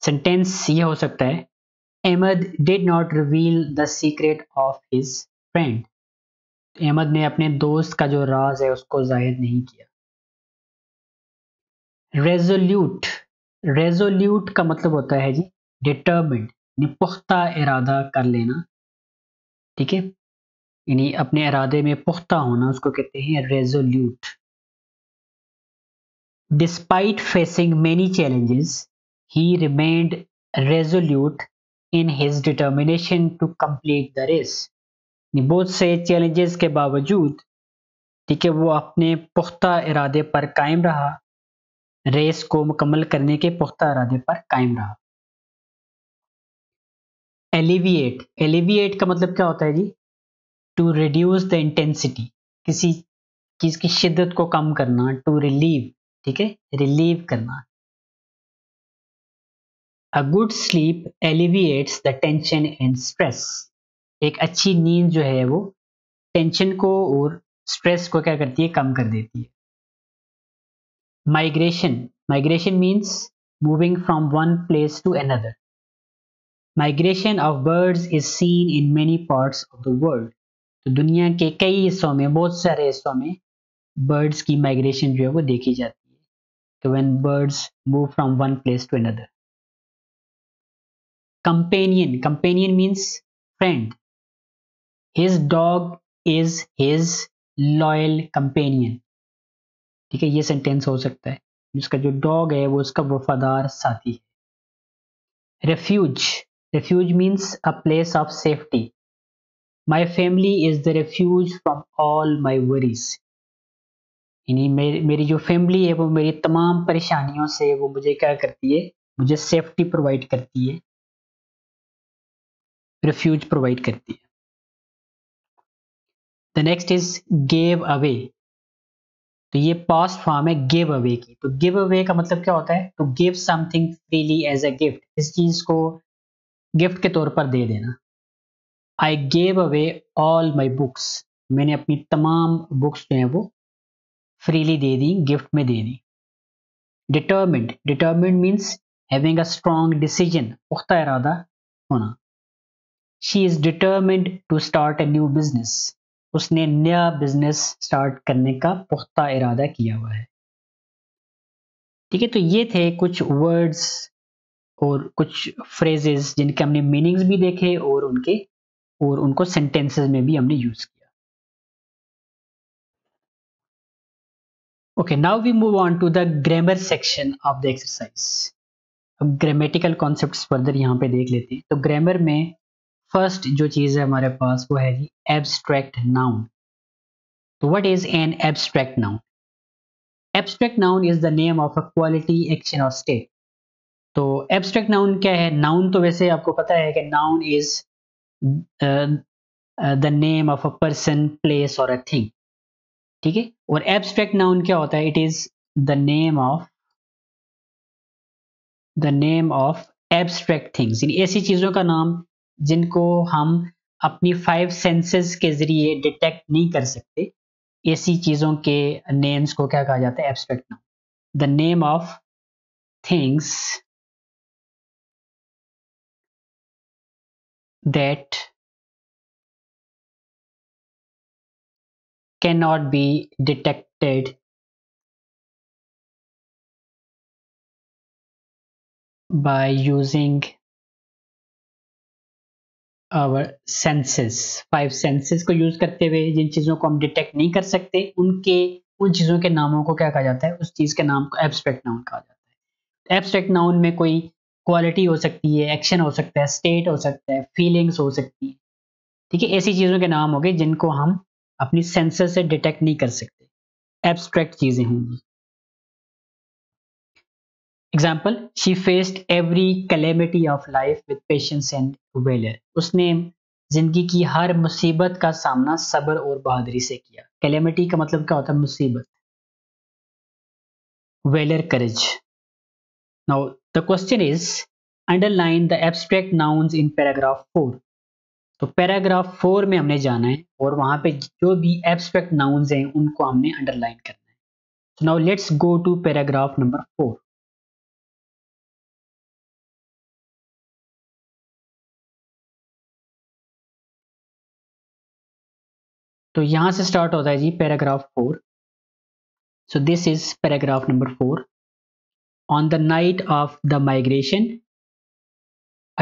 सेंटेंस ये हो सकता है Ahmad did not reveal the secret of his friend, Ahmad ने अपने दोस्त का जो राज है उसको जाहिर नहीं किया। Resolute, रेजोल्यूट का मतलब होता है जी डिटर्मिन्ड, यानी पुख्ता इरादा कर लेना, ठीक है, यानी अपने इरादे में पुख्ता होना, उसको कहते हैं resolute. Despite facing many challenges he remained resolute in his determination to complete the race, यानी बहुत से चैलेंजेस के बावजूद, ठीक है, वो अपने पुख्ता इरादे पर कायम रहा, रेस को मुकम्मल करने के पुख्ता इरादे पर कायम रहा। एलिविएट, एलिविएट का मतलब क्या होता है जी टू रिड्यूस द इंटेंसिटी, किसी चीज की शिद्दत को कम करना, टू रिलीव, ठीक है, रिलीव करना। A good sleep alleviates the tension and stress, एक अच्छी नींद जो है वो टेंशन को और स्ट्रेस को क्या करती है, कम कर देती है। Migration, migration means moving from one place to another. Migration of birds is seen in many parts of the world. तो दुनिया के कई हिस्सों में, बहुत सारे हिस्सों में birds की migration जो है वो देखी जाती है। तो when birds move from one place to another. Companion, companion means friend. His dog is his loyal companion. ठीक है, ये सेंटेंस हो सकता है, जिसका जो डॉग है वो उसका वफादार साथी है। Refuge, refuge means a place of safety. My family is the refuge from all my worries, यानी मेरी जो फैमिली है वो मेरी तमाम परेशानियों से वो मुझे क्या करती है, मुझे सेफ्टी प्रोवाइड करती है, रेफ्यूज प्रोवाइड करती है। The next is gave away. तो ये पास्ट फॉर्म है गिव अवे की। तो गिव अवे का मतलब क्या होता है, to give something freely as a gift, इस चीज को गिफ्ट के तौर पर दे देना। I gave away all my books, मैंने अपनी तमाम बुक्स जो हैं वो फ्रीली दे दी, गिफ्ट में दे दी। Determined, determined means having a strong decision, पुख्ता इरादा होना। She is determined to start a new business, उसने नया बिजनेस स्टार्ट करने का पुख्ता इरादा किया हुआ है। ठीक है, तो ये थे कुछ वर्ड्स और कुछ फ्रेजेस जिनके हमने मीनिंग्स भी देखे और उनको सेंटेंसेस में भी हमने यूज किया। Okay, now we move on to the grammar section of the exercise. अब ग्रामेटिकल कॉन्सेप्ट्स फर्दर यहाँ पे देख लेते हैं। तो ग्रामर में फर्स्ट जो चीज़ है हमारे पास वो है जी एब्स्ट्रैक्ट नाउन। तो what is an abstract noun? Abstract noun is the name of a quality, action और स्टेट। तो एब्स्ट्रैक्ट नाउन क्या है? नाउन तो वैसे आपको पता है कि noun is the name of a person, place or a thing, ठीक है। और abstract noun क्या होता है? It is the name of abstract things, यानी ऐसी चीज़ों का नाम जिनको हम अपनी 5 senses के जरिए डिटेक्ट नहीं कर सकते, ऐसी चीज़ों के नेम्स को क्या कहा जाता है? abstract noun। The name of things that cannot be detected by using our senses, 5 senses को यूज करते हुए जिन चीजों को हम डिटेक्ट नहीं कर सकते उन चीजों के नामों को क्या कहा जाता है? उस चीज के नाम को एब्स्ट्रैक्ट नाउन कहा जाता है। एब्स्ट्रैक्ट नाउन में कोई क्वालिटी हो सकती है, एक्शन हो सकता है, स्टेट हो सकता है, फीलिंग्स हो सकती है, ठीक है। ऐसी चीज़ों के नाम हो गए जिनको हम अपनी सेंसर से डिटेक्ट नहीं कर सकते, एब्स्ट्रैक्ट चीज़ें होंगी। Example, she faced every calamity of life with patience and valour, उसने जिंदगी की हर मुसीबत का सामना सब्र और बहादुरी से किया। कैलेमिटी का मतलब क्या होता है? मुसीबत। Valour, courage. Now the question is underline the abstract nouns in paragraph 4। तो paragraph 4 में हमने जाना है और वहाँ पे जो भी abstract nouns हैं उनको हमने underline करना है। So now let's go to paragraph number 4। तो यहाँ से start होता है जी paragraph 4। So this is paragraph number 4। On the night of the migration,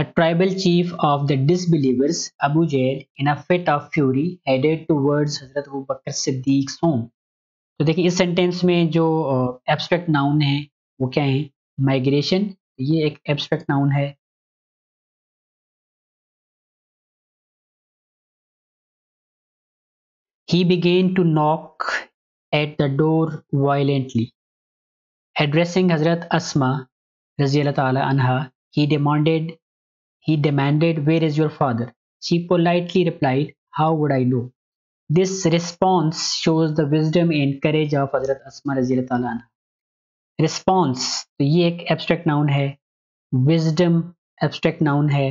a tribal chief of the disbelievers, Abu Jahl, in a fit of fury, headed towards Hazrat Abu Bakr Siddiq's home। तो देखिए इस sentence में जो abstract noun है वो क्या है? Migration, ये एक एब्स्ट्रैक्ट नाउन है। He began to knock at the door violently। Addressing Hazrat Asma Raziyallahu Ta'ala Anha, he demanded, "Where is your father?" She politely replied, "How would I know?" This response shows the wisdom and courage of Hazrat Asma Raziyallahu Ta'ala Anha। Response, तो ये एक abstract noun है, wisdom abstract noun है,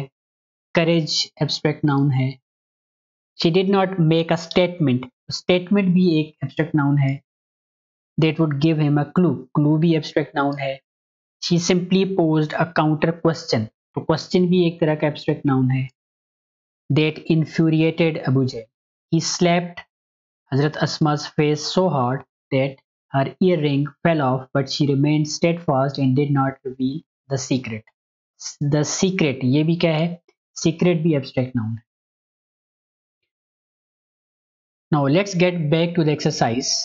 courage abstract noun है। She did not make a statement, statement भी एक abstract noun है। That would give him a clue, clue भी abstract noun है। She simply posed a counter question, तो question भी एक तरह का abstract noun है। That infuriated Abu Jahl, he slapped Hazrat Asma's face so hard that her earring fell off, but she remained steadfast and did not reveal the secret। The secret, ये भी क्या है? Secret भी abstract noun है। Now let's get back to the exercise।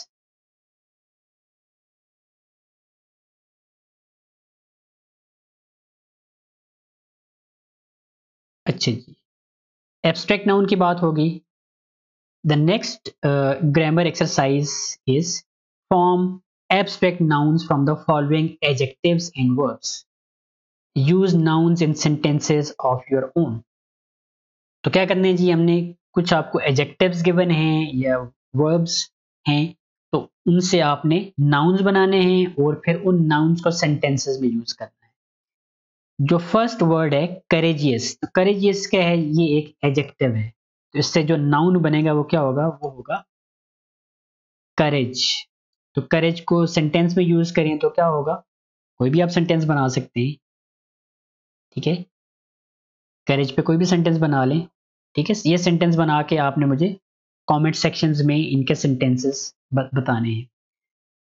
अच्छा जी, abstract noun की बात होगी। The next grammar exercise is form abstract nouns from the following adjectives and verbs. Use nouns in sentences of your own. तो क्या करना है जी, हमने कुछ आपको एडजेक्टिव्स गिवन हैं या वर्ब्स हैं, तो उनसे आपने नाउन्स बनाने हैं और फिर उन नाउन्स को सेंटेंसेस में यूज करना है। जो फर्स्ट वर्ड है करेजियस, तो करेजियस क्या है? ये एक एडजेक्टिव है। तो इससे जो नाउन बनेगा वो क्या होगा, वो होगा करेज। तो करेज को सेंटेंस में यूज करें तो क्या होगा, कोई भी आप सेंटेंस बना सकते हैं, ठीक है, करेज पे कोई भी सेंटेंस बना लें, ठीक है। ये सेंटेंस बना के आपने मुझे कमेंट सेक्शंस में इनके सेंटेंसेस बताने हैं।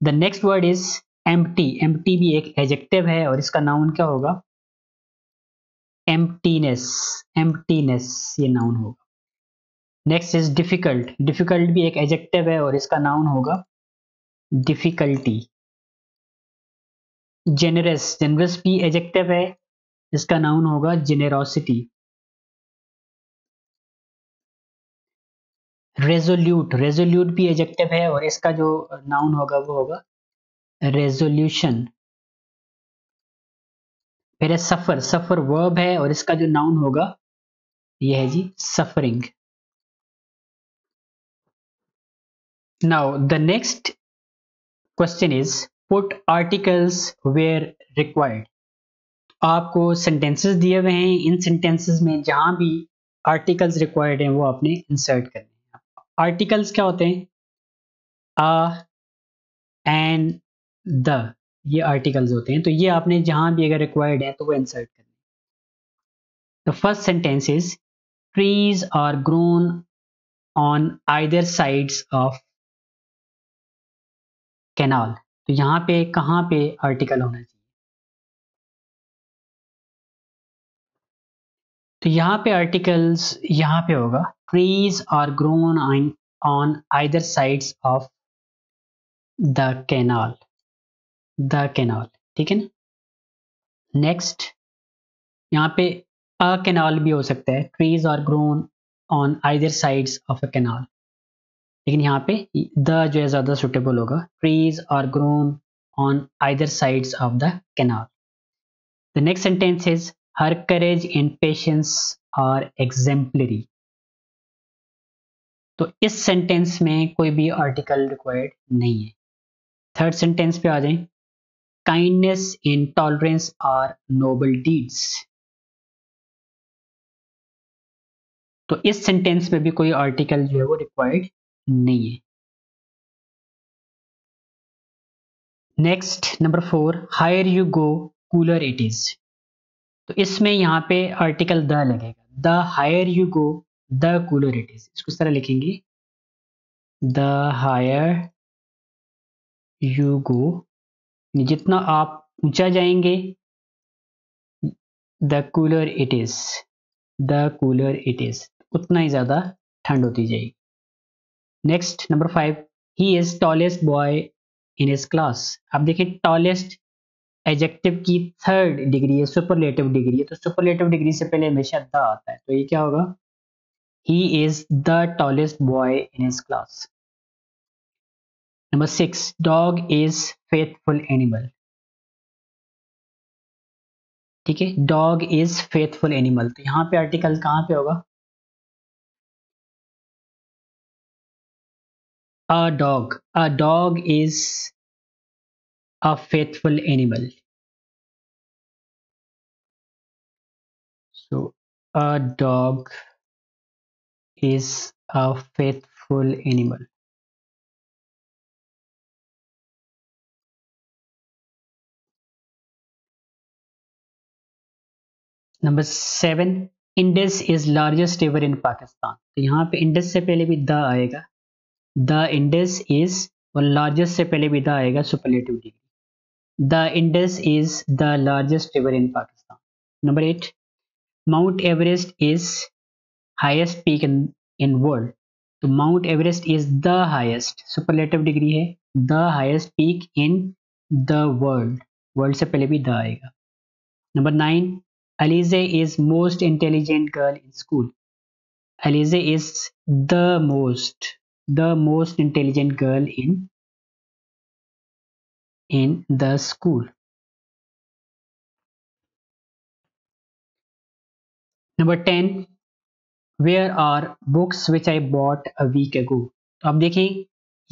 The next word is empty. Empty भी एक एडजेक्टिव है और इसका नाउन क्या होगा, एम्प्टीनेस। एम्प्टीनेस ये नाउन होगा। Next is difficult. डिफिकल्ट भी एक एडजेक्टिव है और इसका नाउन होगा डिफिकल्टी। जेनरस, जेनरस भी एडजेक्टिव है, इसका नाउन होगा जेनरॉसिटी। रेजोल्यूट, रेजोल्यूट भी एडजेक्टिव है और इसका जो नाउन होगा वो होगा रेजोल्यूशन। फिर सफर, सफर वर्ब है और इसका जो नाउन होगा ये है जी suffering. Now the next question is put articles where required. आपको सेंटेंसेस दिए हुए हैं, इन सेंटेंसेस में जहां भी आर्टिकल्स रिक्वायर्ड हैं वो आपने इंसर्ट करने हैं। आर्टिकल्स क्या होते हैं, आ, एन, द, ये आर्टिकल्स होते हैं। तो ये आपने जहां भी अगर रिक्वायर्ड है तो वो इंसर्ट करने हैं। The first sentence is trees are grown on either sides of canal. तो यहाँ पे कहाँ पे आर्टिकल होना चाहिए, तो यहाँ पे आर्टिकल्स यहाँ पे होगा trees are grown on either sides of the canal. The canal, ठीक है ना। नेक्स्ट यहाँ पे अ कैनाल भी हो सकता है, trees are grown on either sides of a canal, लेकिन यहाँ पे द जो है ज्यादा सुटेबल होगा, trees are grown on either sides of the canal. The next sentence is Her courage and patience are exemplary। तो इस सेंटेंस में कोई भी आर्टिकल रिक्वायर्ड नहीं है। थर्ड सेंटेंस पे आ जाए, kindness and tolerance are noble deeds. तो इस सेंटेंस में भी कोई आर्टिकल जो है वो रिक्वायर्ड नहीं है। Next number 4, higher you go cooler it is. तो इसमें यहाँ पे आर्टिकल द लगेगा, the higher you go the cooler it is. इसको इस तरह लिखेंगे, द हायर यू गो, जितना आप ऊंचा जाएंगे the cooler it is, the cooler it is, उतना ही ज्यादा ठंड होती जाएगी। Next number 5, he is tallest boy in his class. आप देखिए टॉलेस्ट एडजेक्टिव की 3rd डिग्री है, सुपरलेटिव डिग्री है, तो सुपरलेटिव डिग्री से पहले हमेशा द आता है, तो ये क्या होगा, he is the tallest boy in his class. Number 6, dog is faithful animal. ठीक है, डॉग इज फेथफुल एनिमल। तो यहाँ पे आर्टिकल कहाँ पे होगा, a dog. A dog is a faithful animal, so a dog is a faithful animal. Number 7, Indus is largest river in Pakistan. तो यहाँ पे Indus से पहले भी द आएगा, the Indus is, और largest से पहले भी द आएगा superlative degree. The Indus is the largest river in Pakistan. Number 8, Mount Everest is highest peak in world. So Mount Everest is the highest, superlative degree है, the highest peak in the world. World से पहले भी the आएगा। Number 9, Alize is most intelligent girl in school. Alize is the most intelligent girl in the school. Number 10, where are books which I bought a week ago. तो आप देखें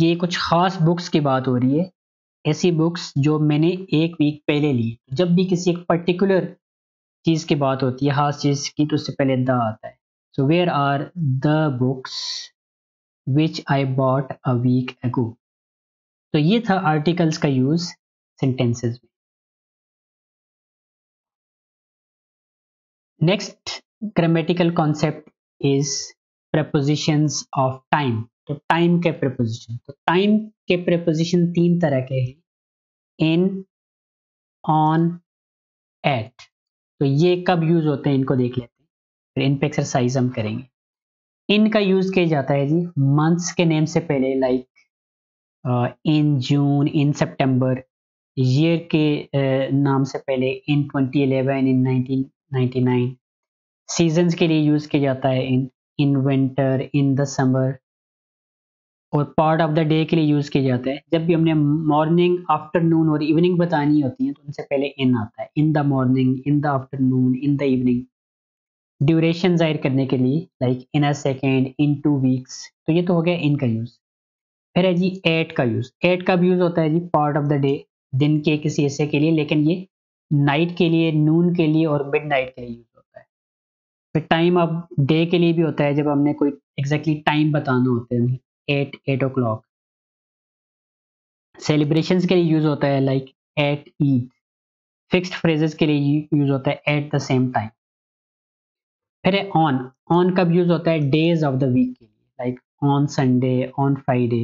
ये कुछ खास बुक्स की बात हो रही है, ऐसी बुक्स जो मैंने एक वीक पहले ली। जब भी किसी एक पर्टिकुलर चीज की बात होती है, खास चीज की, तो उससे पहले द आता है। So where are the books which I bought a week ago? तो ये था articles का use sentences में. Next grammatical concept is prepositions of time. तो time के preposition, तो time के preposition तीन तरह के हैं, in, on, at. तो ये कब यूज होते हैं इनको देख लेते हैं, फिर इन पे एक्सरसाइज हम करेंगे. इनका यूज किया जाता है जी मंथ्स के नेम से पहले, like in June, in September. Year के नाम से पहले इन 2011, इन 1999. सीजन्स के लिए यूज किया जाता है in winter, in the summer. और पार्ट ऑफ द डे के लिए यूज किया जाता है, जब भी हमने मॉर्निंग, आफ्टरनून और इवनिंग बतानी होती है तो उनसे पहले इन आता है, in the morning, in the afternoon, in the evening. Duration जाहिर करने के लिए, like in a second, in 2 weeks. तो ये तो हो गया इन का यूज. फिर है जी एट का यूज. एट का भी यूज होता है जी पार्ट ऑफ द डे, दिन के किसी हिस्से के लिए, लेकिन ये नाइट के लिए, नून के लिए और मिड नाइट के लिए यूज होता है. फिर टाइम ऑफ डे के लिए भी होता है, जब हमने कोई एग्जैक्टली टाइम बताना होता है, 8 o'clock. सेलिब्रेशन के लिए यूज होता है, like at Eid. Fixed phrases के लिए यूज होता है एट द सेम टाइम. फिर है ऑन. ऑन कब यूज होता है? डेज ऑफ द वीक के लिए, like on Sunday, on Friday.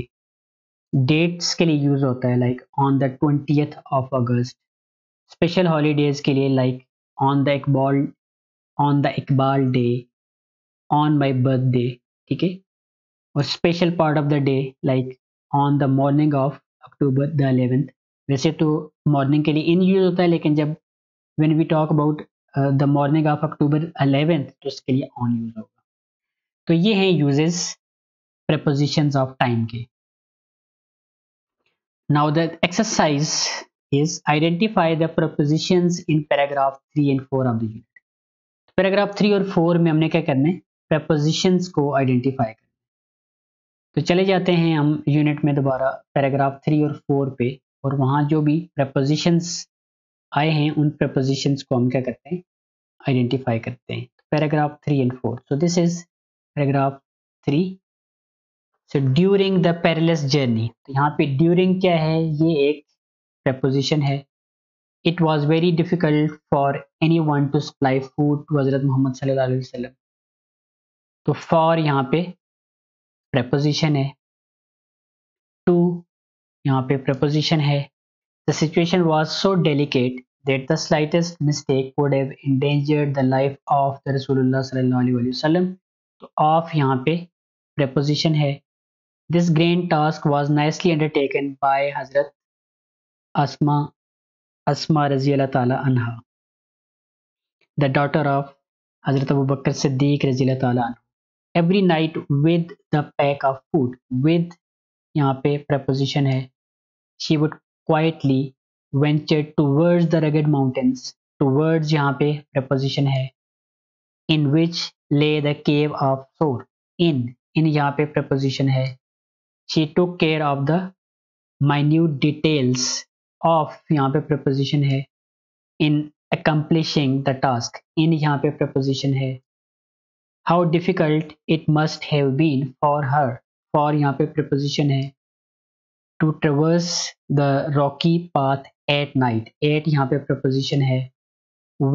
Dates के लिए यूज होता है, like on the 20th of August. Special holidays के लिए, like on the Iqbal day, on my birthday. ठीक है. और special part of the day, like on the morning of October 11th. वैसे तो मॉर्निंग के लिए इन यूज होता है, लेकिन जब when we talk about the morning of October 11th तो उसके लिए ऑन यूज होगा. तो ये हैं यूजेस प्रेपोजिशंस ऑफ टाइम के. Now the exercise is identify the prepositions in paragraph 3 and 4 of the unit. Paragraph 3 और 4 में हमने क्या करना है? प्रेपोजिशंस को आइडेंटिफाई. तो चले जाते हैं हम यूनिट में दोबारा पैराग्राफ 3 और 4 पे, और वहाँ जो भी प्रपोजिशंस आए हैं उन प्रपोजिशंस को हम क्या करते हैं? आइडेंटिफाई करते हैं. Paragraph 3 and 4. So this is paragraph 3. So during the perilous journey. तो यहाँ पे ड्यूरिंग क्या है? ये एक प्रपोजिशन है. It was very difficult for any one to supply food to Hazrat Mohammad सल्लल्लाहु अलैहि वसल्लम. तो फॉर यहाँ पे प्रपोजिशन है, टू यहाँ पे प्रपोजिशन है. The situation was so delicate that the slightest mistake would have endangered the life of the रसूलुल्लाह सल्लल्लाहु अलैहि वसल्लम. तो ऑफ यहाँ पे प्रपोजिशन है. This grand task was nicely undertaken by Hazrat अस्मा रजी अल्लाह ताला अन्हा, the daughter of Hazrat Abu बकर सिद्दीक रजी अल्लाह ताला अन्हा. Every night with the pack of food. With यहाँ पे प्रपोजिशन है. She would quietly venture towards the rugged mountains. Towards यहाँ पे प्रपोजिशन है. इन विच ले द केव ऑफ सोर. इन यहाँ पे प्रपोजिशन है. She took care of the minute details. Of यहाँ पे प्रपोजिशन है. In accomplishing the task. In यहाँ पे प्रपोजिशन है. How difficult it must have been for her. For यहाँ पे preposition है. To traverse the rocky path at night. At यहाँ पे preposition है.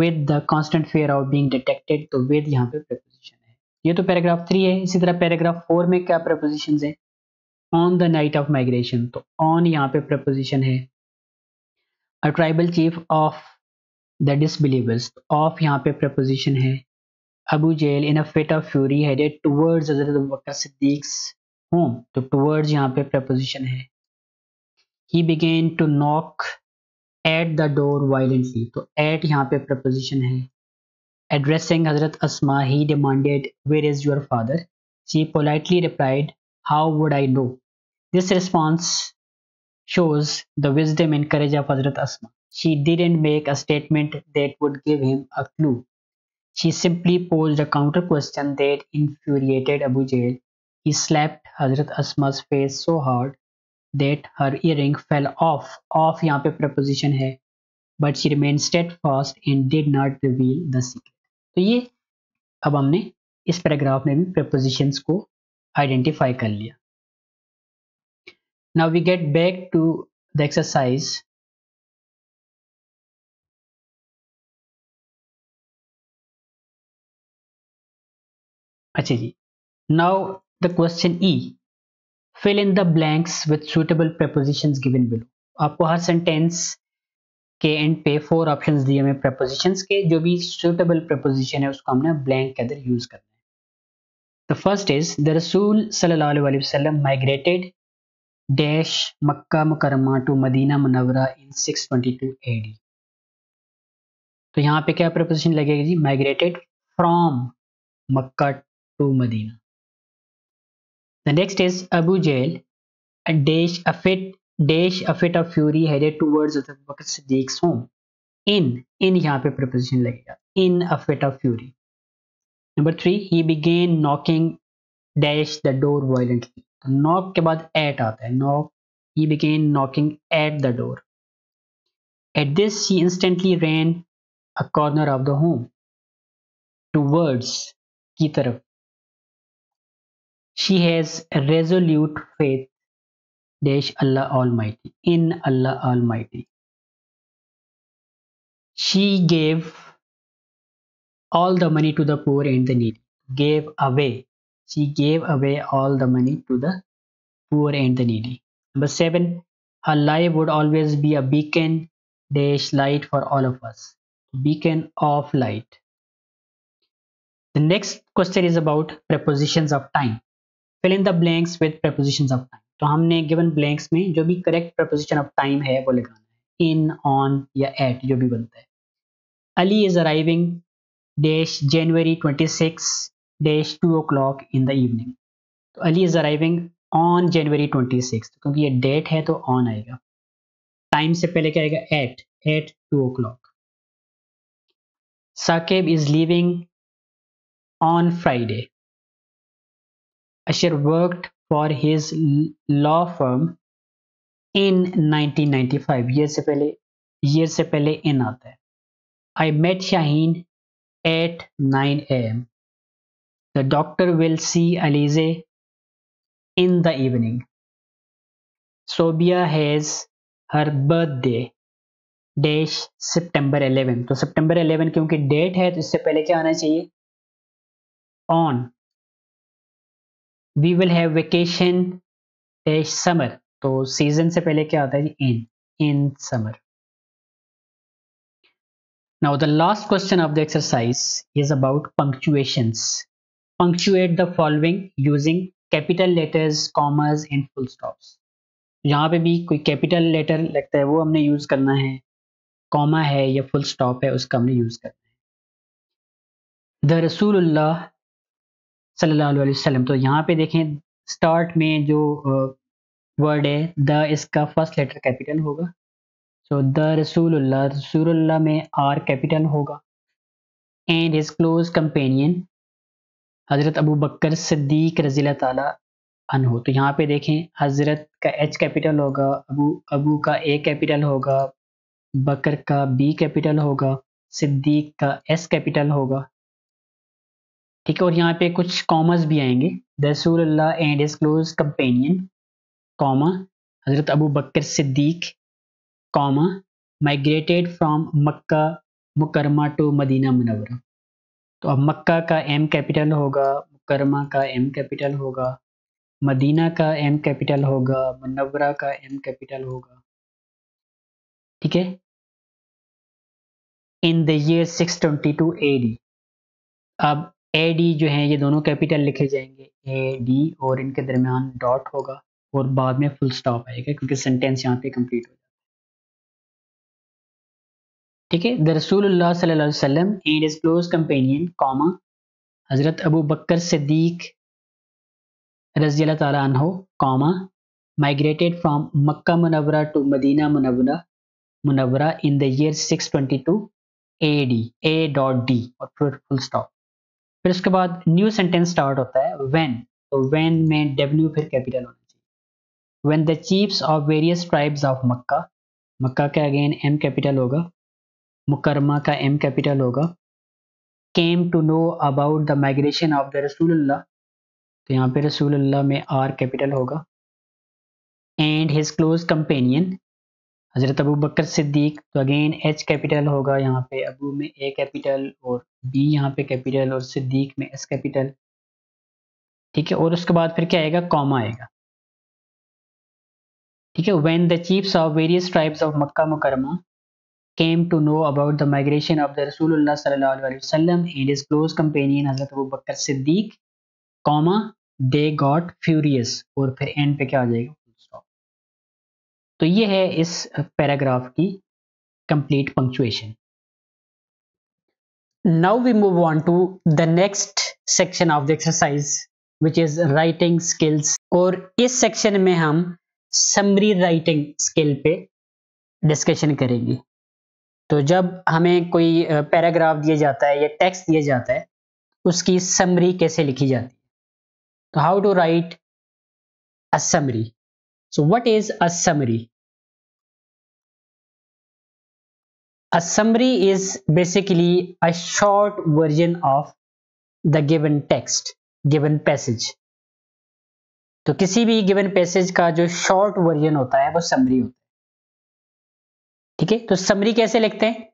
With the constant fear of being detected. तो with यहाँ पे preposition है. ये तो paragraph 3 है. इसी तरह paragraph 4 में क्या prepositions है? On the night of migration. तो on यहाँ पे preposition है. A tribal chief of the disbelievers. Of यहाँ पे preposition है. Abu jail in a fit of fury headed towards Hazrat Abu Bakr Siddiq's home. तो टुवर्ड्स यहाँ पे प्रपोजिशन है. He began to knock at the door violently. तो एट यहाँ पे प्रपोजिशन है. Addressing Hazrat Asma he demanded where is your father. She politely replied how would I know. This response shows the wisdom and courage of Hazrat Asma. She didn't make a statement that would give him a clue. She simply posed a counter question that infuriated Abu Jahl. He slapped Hazrat Asma's face so hard that her earring fell off. Off यहाँ पे preposition है. But she remained steadfast and did not reveal the secret. तो ये अब हमने इस paragraph में भी प्रपोजिशंस को आइडेंटिफाई कर लिया। Now we get back to the exercise. अच्छा जी, now the question E, fill in the blanks with suitable prepositions given below. आपको हर सेंटेंस के एंड पे 4 ऑप्शंस दिए हमें प्रपोजिशंस के, जो भी सूटेबल प्रपोजिशन है उसको हमने ब्लैंक के अंदर यूज करना है। द फर्स्ट इज द रसूल सल्लल्लाहु अलैहि वसल्लम migrated dash Mecca मुकरमा to Medina Munawwara in 622 AD। तो यहाँ पे क्या प्रपोजिशन लगेगी जी, migrated from Mecca to Medina. The next is Abu Jahl a fit of fury headed towards Abubakr Siddiq's home. In यहाँ पे preposition लगेगा, in a fit of fury. Number 3, he began knocking dash the door violently. तो knock के बाद at आता है, knock, he began knocking at the door. At this he instantly ran a corner of the home towards की तरफ। She has a resolute faith dash Allah Almighty, in Allah Almighty. She gave all the money to the poor and the needy. Gave away. She gave away all the money to the poor and the needy. Number 7. Her life would always be a beacon dash light for all of us. Beacon of light. The next question is about prepositions of time. Fill in the blanks with prepositions of time. तो हमने given blanks में जो भी correct preposition of time है वो लगाना है, in, on या at जो भी बनता है। Ali is arriving dash January 26 dash 2 o'clock in the evening. तो Ali is arriving on January 26, क्योंकि ये date है तो on आएगा। Time से पहले क्या आएगा, at 2 o'clock. Saqib is leaving on Friday. Asher worked for his law firm in 1995. year se pehle in aata hai। I met Shaheen at 9 AM. The doctor will see Alize in the evening. Sobia has her birthday dash September 11. तो September 11 क्योंकि date है तो इससे पहले क्या आना चाहिए, on. We will have vacation dash summer. तो season से पहले क्या आता है जी, in summer. Now the last question of the exercise is about punctuations. Punctuate the following using capital letters, commas and full stops. यहाँ पे भी कोई capital letter लगता है वो हमने use करना है, comma है या full stop है उसका हमने use करना है। The Rasulullah सल्लल्लाहु अलैहि वसल्लम, तो यहाँ पे देखें स्टार्ट में जो वर्ड है द, इसका फर्स्ट लेटर कैपिटल होगा। सो द रसूलुल्लाह, रसूलुल्लाह में आर कैपिटल होगा। And his close companion Hazrat Abu बकर सिद्दीक रज़ियल्लाहु ताला अन्हु, तो यहाँ पे देखें हज़रत का एच कैपिटल होगा, अबू का ए कैपिटल होगा, बकर का बी कैपिटल होगा, सिद्दीक का एस कैपिटल होगा, ठीक है। और यहाँ पे कुछ कॉमर्स भी आएंगे, रसूलुल्लाह and his close companion comma Hazrat Abu Bakr Siddique comma migrated from Mecca मुकरमा to Medina Munawwara. तो अब मक्का का एम कैपिटल होगा, मुकरमा का एम कैपिटल होगा, मदीना का एम कैपिटल होगा, मुनव्वरा का एम कैपिटल होगा, ठीक है। इन द ईयर 622 AD, अब AD जो है ये दोनों कैपिटल लिखे जाएंगे, AD, और इनके दरमियान डॉट होगा और बाद में फुल स्टॉप आएगा क्योंकि सेंटेंस यहाँ पे कंप्लीट हो जाता है, ठीक है। द रसूलुल्लाह सल्लल्लाहु अलैहि वसल्लम and his close companion comma Hazrat Abu बकर सिद्दीक रज़ियल्लाहु ताला अन्हो comma migrated from Mecca Munawwarah to Medina Munawwara in the year 622 AD, A.D और फिर फुल स्टॉप। फिर उसके बाद न्यू सेंटेंस स्टार्ट होता है व्हेन, तो व्हेन में W फिर कैपिटल होना चाहिए। When the chiefs of various tribes of मक्का, मक्का का अगेन M कैपिटल होगा, मुकरमा का M कैपिटल होगा, came to know about the migration of the Rasulullah, तो यहाँ पे रसूलुल्लाह में आर कैपिटल होगा, and his close companion Hazrat Abu बकर सिद्दीक, तो अगेन एच कैपिटल होगा, यहाँ पे अबू में ए कैपिटल और बी यहाँ पे कैपिटल और सिद्दीक में एस कैपिटल, ठीक है। और उसके बाद फिर क्या आएगा, कॉमा आएगा, ठीक है। When the chiefs of various tribes of Mecca मुकरमा came to know about the migration of the रसूलुल्लाह सल्लल्लाहु अलैहि वसल्लम and his close companion Hazrat Abu Bakr Siddique, comma they got furious, और फिर एंड पे क्या आ जाएगा, फुल स्टॉप। तो ये है इस पैराग्राफ की complete punctuation. Now we move on to the next section of the exercise which is writing skills, और इस सेक्शन में हम समरी राइटिंग स्किल पे डिस्कशन करेंगे। तो जब हमें कोई पैराग्राफ दिया जाता है या टेक्स्ट दिया जाता है, उसकी समरी कैसे लिखी जाती है, तो how to write a summary. So what is a summary? A summary is basically a short version of the given text, given passage. तो किसी भी गिवन पैसेज का जो शॉर्ट वर्जन होता है वो समरी होता है, ठीक है। तो समरी कैसे लिखते हैं?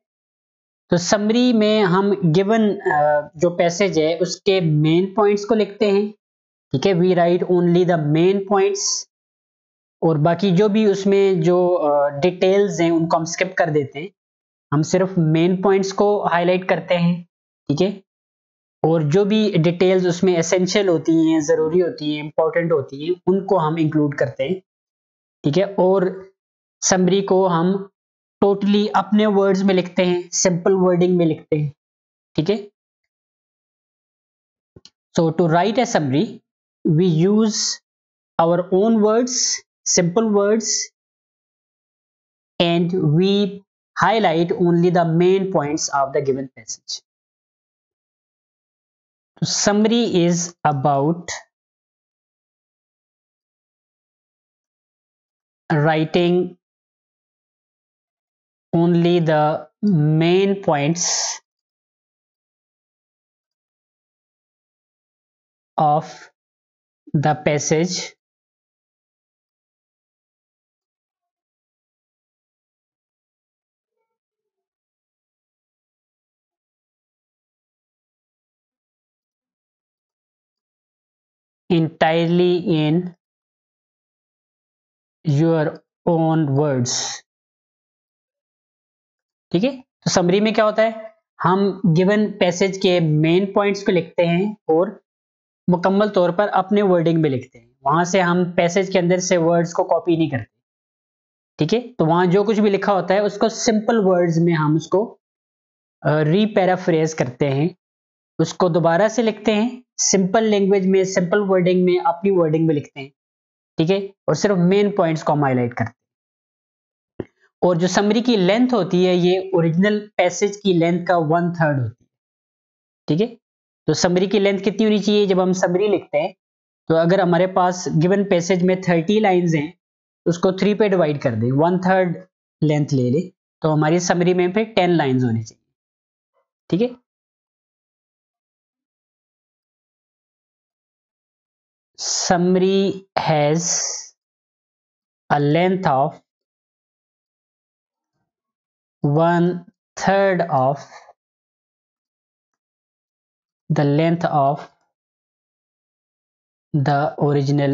तो समरी में हम गिवन जो पैसेज है उसके मेन पॉइंट्स को लिखते हैं, ठीक है। We write only the main points, और बाकी जो भी उसमें जो डिटेल्स हैं उनको हम स्किप कर देते हैं, हम सिर्फ मेन पॉइंट्स को हाईलाइट करते हैं, ठीक है। और जो भी डिटेल्स उसमें एसेंशियल होती हैं, ज़रूरी होती हैं, इम्पोर्टेंट होती हैं, उनको हम इंक्लूड करते हैं, ठीक है। और समरी को हम टोटली अपने वर्ड्स में लिखते हैं, सिंपल वर्डिंग में लिखते हैं, ठीक है। So to write a summary we use our own words, simple words, and we highlight only the main points of the given passage. So summary is about writing only the main points of the passage entirely in your own words, ठीक है। तो summary में क्या होता है, हम given passage के main points को लिखते हैं और मुकम्मल तौर पर अपने वर्डिंग में लिखते हैं, वहां से हम पैसेज के अंदर से वर्ड्स को कॉपी नहीं करते, ठीक है। तो वहां जो कुछ भी लिखा होता है उसको सिंपल वर्ड्स में हम उसको रीपैराफ्रेज करते हैं, उसको दोबारा से लिखते हैं, सिंपल लैंग्वेज में, सिंपल वर्डिंग में, अपनी वर्डिंग में लिखते हैं, ठीक है। और सिर्फ मेन पॉइंट्स को हम हाईलाइट करते हैं। और जो समरी की लेंथ होती है, ये ओरिजिनल पैसेज की लेंथ का 1/3 होती है, ठीक है। तो समरी की लेंथ कितनी होनी चाहिए जब हम समरी लिखते हैं? तो अगर हमारे पास गिवन पैसेज में 30 लाइंस हैं, उसको 3 पे डिवाइड कर दें, 1/3 लेंथ ले ले, तो हमारी समरी में फिर 10 लाइंस होनी चाहिए, ठीक है। Summary has a length of 1/3 ऑफ the length of the original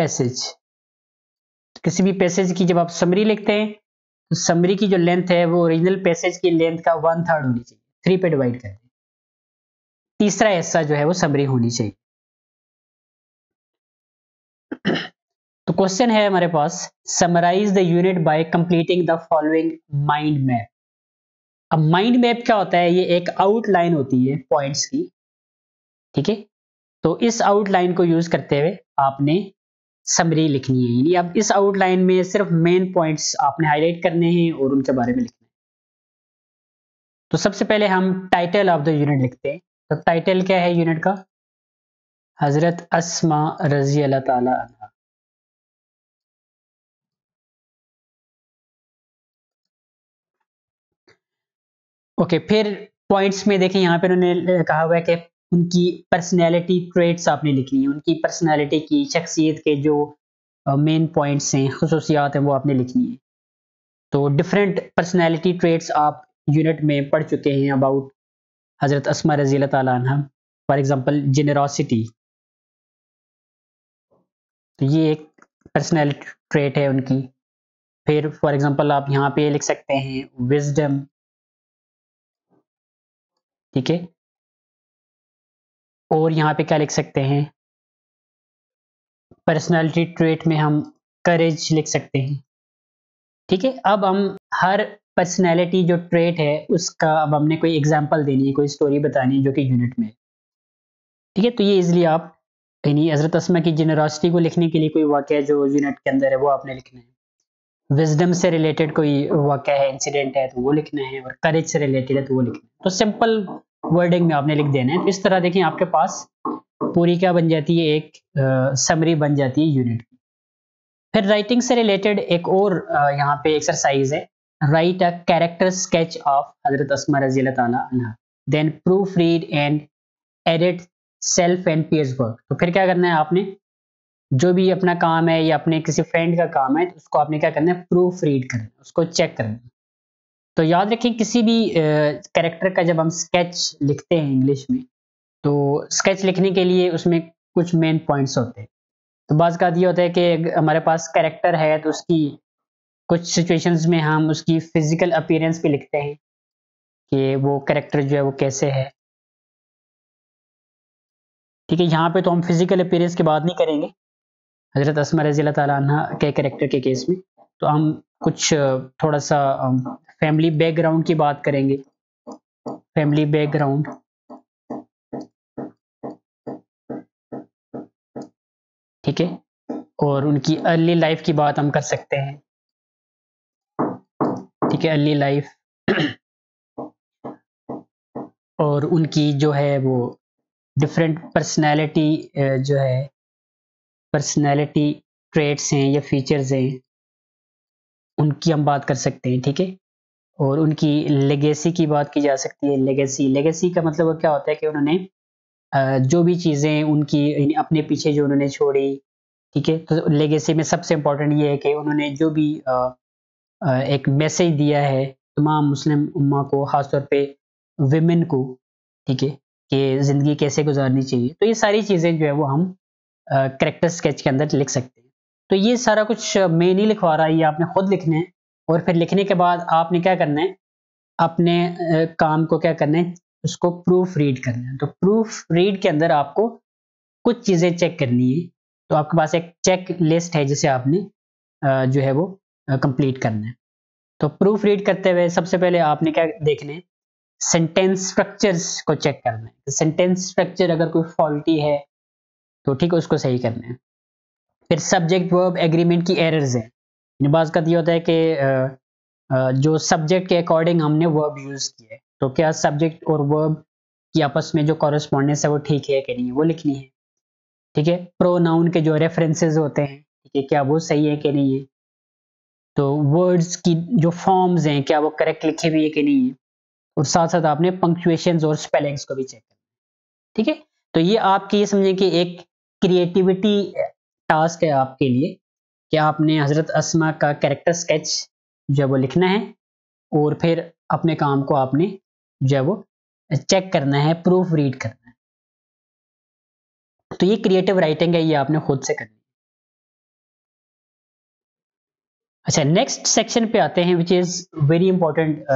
passage. किसी भी पैसेज की जब आप समरी लिखते हैं तो समरी की जो लेंथ है वो ओरिजिनल पैसेज की लेंथ का 1/3 होनी चाहिए, 3 पे डिवाइड कर दें, तीसरा हिस्सा जो है वो समरी होनी चाहिए। तो क्वेश्चन है हमारे पास, summarise the unit by completing the following mind map. अब माइंड मैप क्या होता है, ये एक आउटलाइन होती है पॉइंट्स की, ठीक है। तो इस आउटलाइन को यूज करते हुए आपने समरी लिखनी है, यानी अब इस आउटलाइन में सिर्फ मेन पॉइंट्स आपने हाईलाइट करने हैं और उनके बारे में लिखना है। तो सबसे पहले हम टाइटल ऑफ द यूनिट लिखते हैं। तो टाइटल क्या है यूनिट का? हजरत अस्मा रजी अल्लाह ताला अन्हा। ओके, फिर पॉइंट्स में देखें यहाँ पे उन्होंने कहा हुआ है कि उनकी पर्सनैलिटी ट्रेट्स आपने लिखनी है, उनकी पर्सनैलिटी की शख्सियत के जो मेन पॉइंट्स हैं, खसूसियात हैं, वो आपने लिखनी है। तो डिफरेंट पर्सनैलिटी ट्रेट्स आप यूनिट में पढ़ चुके हैं अबाउट हज़रत अस्मा रज़ी अल्लाह ताला अन्हा। फॉर एग्ज़ाम्पल जेनरॉसिटी, तो ये एक पर्सनैलिटी ट्रेट है उनकी। फिर फॉर एग्ज़ाम्पल आप यहाँ पे लिख सकते हैं विजडम, ठीक है, और यहाँ पे क्या लिख सकते हैं, पर्सनालिटी ट्रेट में हम करेज लिख सकते हैं, ठीक है। अब हम हर पर्सनालिटी जो ट्रेट है उसका अब हमने कोई एग्जांपल देनी है, कोई स्टोरी बतानी है जो कि यूनिट में, ठीक है। तो ये इजिली आप यानी हज़रत अस्मा की जेनरॉसिटी को लिखने के लिए कोई वाक़या जो यूनिट के अंदर है वो आपने लिखना है, विजडम से रिलेटेड कोई वाक़या है, इंसिडेंट है तो वो लिखना है, और करेज से रिलेटेड है तो वो लिखना है। तो सिंपल वर्डिंग में आपने लिख देना है। तो इस तरह देखें आपके पास पूरी क्या बन जाती है, एक समरी बन जाती है यूनिट की। फिर राइटिंग से रिलेटेड एक और यहाँ पे एक्सरसाइज है, write a character sketch of Hazrat अस्मा रज़ी अल्लाह ताला अन्हा, then proofread and edit self and peers work. तो फिर क्या करना है आपने, जो भी अपना काम है या अपने किसी फ्रेंड का काम है तो उसको आपने क्या करना है, प्रूफ रीड करना, उसको चेक करना है। तो याद रखें किसी भी कैरेक्टर का जब हम स्केच लिखते हैं इंग्लिश में, तो स्केच लिखने के लिए उसमें कुछ मेन पॉइंट्स होते हैं। तो बाज़ का ये होता है कि हमारे पास कैरेक्टर है तो उसकी कुछ सिचुएशंस में हम उसकी फिजिकल अपीयरेंस पे लिखते हैं कि वो कैरेक्टर जो है वो कैसे है, ठीक है। यहाँ पे तो हम फिजिकल अपीयरेंस की बात नहीं करेंगे हज़रत अस्मा रज़ी अल्लाह ताला अन्हा के कैरेक्टर के केस में, तो हम कुछ थोड़ा सा फैमिली बैकग्राउंड की बात करेंगे, फैमिली बैकग्राउंड, ठीक है, और उनकी अर्ली लाइफ की बात हम कर सकते हैं, ठीक है, अर्ली लाइफ और उनकी जो है वो डिफरेंट पर्सनैलिटी जो है, पर्सनैलिटी ट्रेट्स हैं या फीचर्स हैं, उनकी हम बात कर सकते हैं, ठीक है। और उनकी लेगेसी की बात की जा सकती है। लेगेसी, लेगेसी का मतलब वो क्या होता है कि उन्होंने जो भी चीज़ें उनकी अपने पीछे जो उन्होंने छोड़ी, ठीक है, तो लेगेसी में सबसे इम्पोर्टेंट ये है कि उन्होंने जो भी एक मैसेज दिया है तमाम मुस्लिम उम्मा को, ख़ास तौर पे विमेन को, ठीक है, कि ज़िंदगी कैसे गुजारनी चाहिए। तो ये सारी चीज़ें जो है वो हम कैरेक्टर स्केच के अंदर लिख सकते हैं। तो ये सारा कुछ मैं नहीं लिखवा रहा, ये आपने खुद लिखना है। और फिर लिखने के बाद आपने क्या करना है, अपने काम को क्या करना है, उसको प्रूफ रीड करना है। तो प्रूफ रीड के अंदर आपको कुछ चीज़ें चेक करनी है, तो आपके पास एक चेक लिस्ट है जिसे आपने जो है वो कंप्लीट करना है। तो प्रूफ रीड करते हुए सबसे पहले आपने क्या देखना है, सेंटेंस स्ट्रक्चर्स को चेक करना है। सेंटेंस स्ट्रक्चर अगर कोई फॉल्टी है तो ठीक है, उसको सही करना है। फिर सब्जेक्ट वर्ब एग्रीमेंट की एरर्स हैं। बात का ये होता है कि जो सब्जेक्ट के अकॉर्डिंग हमने वर्ब यूज़ किया है, तो क्या सब्जेक्ट और वर्ब की आपस में जो कॉरेस्पॉन्डेंस है वो ठीक है कि नहीं, वो लिखनी है, ठीक है। प्रोनाउन के जो रेफरेंसेस होते हैं, ठीक है, क्या वो सही है कि नहीं है। तो वर्ड्स की जो फॉर्म्स हैं क्या वो करेक्ट लिखे हुए है कि नहीं है, और साथ साथ आपने पंक्चुएशंस और स्पेलिंग्स को भी चेक करना, ठीक है। तो ये आपकी ये समझें कि एक क्रिएटिविटी टास्क है आपके लिए कि आपने हज़रत अस्मा का कैरेक्टर स्केच जो है वो लिखना है और फिर अपने काम को आपने जो है वो चेक करना है, प्रूफ रीड करना है। तो ये क्रिएटिव राइटिंग है, ये आपने खुद से करनी है। अच्छा, नेक्स्ट सेक्शन पे आते हैं which is very important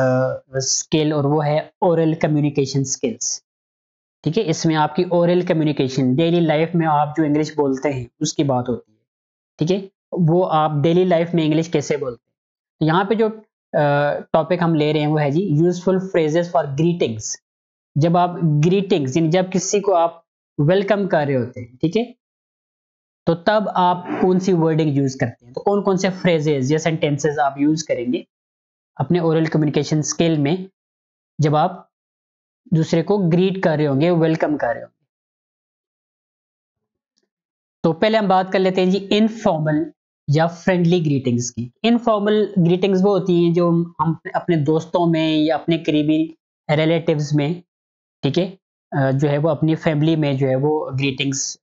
skill, और वो है ओरल कम्युनिकेशन स्किल्स, ठीक है। इसमें आपकी ओरल कम्युनिकेशन, डेली लाइफ में आप जो इंग्लिश बोलते हैं उसकी बात होती है, ठीक है, वो आप डेली लाइफ में इंग्लिश कैसे बोलते हैं। यहाँ पे जो टॉपिक हम ले रहे हैं वो है जी यूजफुल फ्रेजेस फॉर ग्रीटिंग्स। जब आप ग्रीटिंग्स यानी जब किसी को आप वेलकम कर रहे होते हैं, ठीक है, तो तब आप कौन सी वर्डिंग यूज करते हैं, तो कौन कौन से फ्रेजेस या सेंटेंसेस आप यूज करेंगे अपने ओरल कम्युनिकेशन स्किल में जब आप दूसरे को ग्रीट कर रहे होंगे, वेलकम कर रहे होंगे। तो पहले हम बात कर लेते हैं जी इनफॉर्मल या फ्रेंडली ग्रीटिंग्स की। इनफॉर्मल ग्रीटिंग्स वो होती हैं जो हम अपने दोस्तों में या अपने करीबी रिलेटिव्स में, ठीक है, जो है वो अपनी फैमिली में जो है वो ग्रीटिंग्स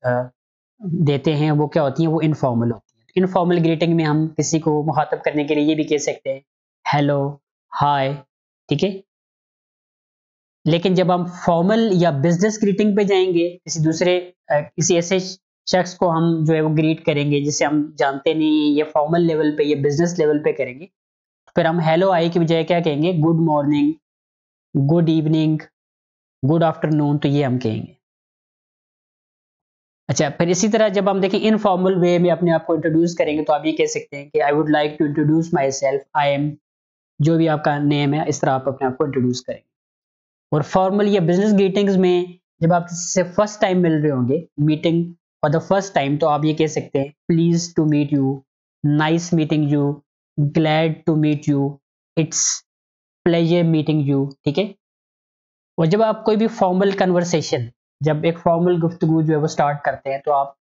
देते हैं, वो क्या होती हैं, वो इनफॉर्मल होती हैं। इनफॉर्मल ग्रीटिंग में हम किसी को मुखातब करने के लिए ये भी कह सकते हैं हेलो, हाय, ठीक है। लेकिन जब हम फॉर्मल या बिजनेस ग्रीटिंग पे जाएंगे, किसी दूसरे किसी ऐसे शख्स को हम जो है वो ग्रीट करेंगे जिसे हम जानते नहीं, ये फॉर्मल लेवल पे, ये बिजनेस लेवल पे करेंगे, तो फिर हम हेलो आई की बजाय क्या कहेंगे, good morning, good evening, good afternoon, तो ये हम कहेंगे। अच्छा, फिर इसी तरह जब हम देखें इनफॉर्मल वे में अपने आप को इंट्रोड्यूस करेंगे, तो आप ये कह सकते हैं कि I would like to introduce myself, I am, जो भी आपका नेम है, इस तरह आप अपने आप को इंट्रोड्यूस करेंगे। और फॉर्मल या बिजनेस ग्रीटिंग्स में जब आप किसी से फर्स्ट टाइम मिल रहे होंगे, meeting for the first time, तो आप ये कह सकते हैं please to meet you, nice meeting you, glad to meet you, it's pleasure meeting you, ठीक है। और जब आप कोई भी फॉर्मल कन्वर्सेशन, जब एक फॉर्मल गुफ्तगू जो है वो स्टार्ट करते हैं, तो आप